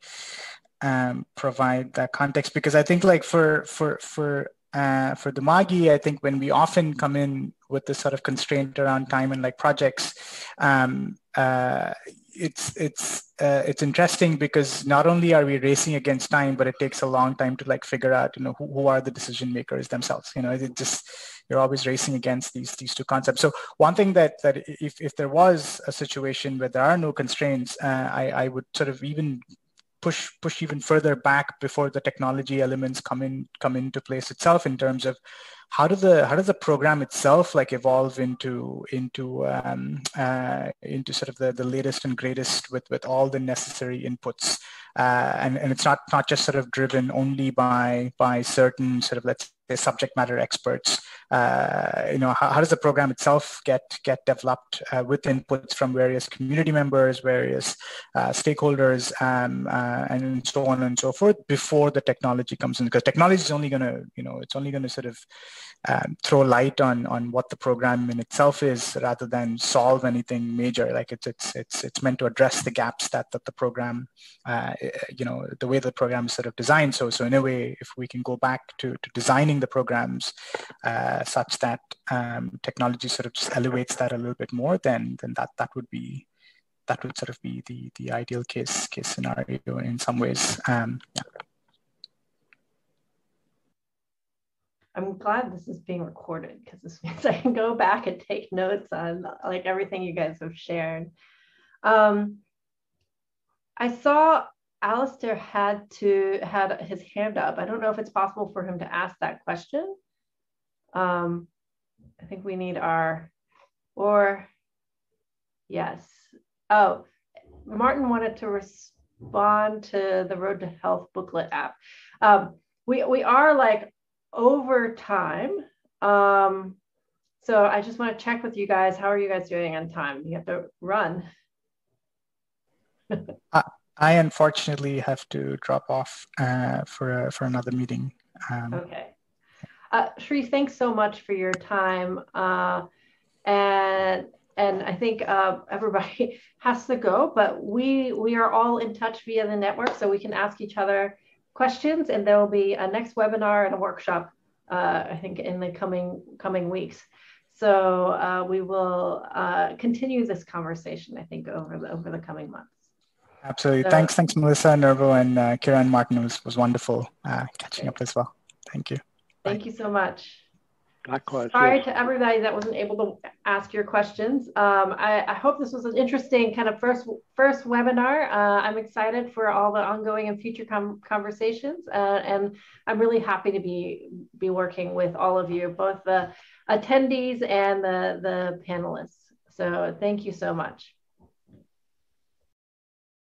um, provide that context, because I think like for for for uh, for Dimagi, I think when we often come in with this sort of constraint around time and like projects, um, uh, it's it's uh, it's interesting because not only are we racing against time, but it takes a long time to like figure out you know who, who are the decision makers themselves. You know, it just you're always racing against these these two concepts. So one thing that that if, if there was a situation where there are no constraints, uh, I, I would sort of even push push even further back before the technology elements come in come into place itself in terms of how does the how does the program itself like evolve into into um, uh, into sort of the, the latest and greatest with with all the necessary inputs, uh, and and it's not not just sort of driven only by by certain sort of let's say subject matter experts. Uh, you know, how, how does the program itself get get developed uh, with inputs from various community members, various uh, stakeholders, um, uh, and so on and so forth before the technology comes in? Because technology is only going to, you know, it's only going to sort of um, throw light on on what the program in itself is, rather than solve anything major. Like it's it's it's it's meant to address the gaps that that the program, uh, you know, the way the program is sort of designed. So so in a way, if we can go back to to designing the programs Uh, such that um, technology sort of just elevates that a little bit more, then then that that would be that would sort of be the the ideal case case scenario in some ways. Um, yeah. I'm glad this is being recorded, because this means I can go back and take notes on like everything you guys have shared. Um, I saw Alistair had to had his hand up. I don't know if it's possible for him to ask that question. Um, I think we need our, or yes. Oh, Martin wanted to respond to the Road to Health booklet app. Um, we, we are like over time. Um, so I just want to check with you guys. How are you guys doing on time? You have to run. I, I unfortunately have to drop off uh, for, a, for another meeting. Um, okay. Uh, Sri, thanks so much for your time, uh, and and I think uh, everybody has to go, but we we are all in touch via the network, so we can ask each other questions, and there will be a next webinar and a workshop, uh, I think, in the coming coming weeks. So uh, we will uh, continue this conversation, I think, over the over the coming months. Absolutely, so, thanks, thanks, Melissa, Nervo, and uh, Kira and Martin. It was was wonderful uh, catching great. up as well. Thank you. Thank you so much. Likewise, Sorry yes. to everybody that wasn't able to ask your questions. Um, I, I hope this was an interesting kind of first first webinar. Uh, I'm excited for all the ongoing and future com conversations, uh, and I'm really happy to be be working with all of you, both the attendees and the the panelists. So thank you so much.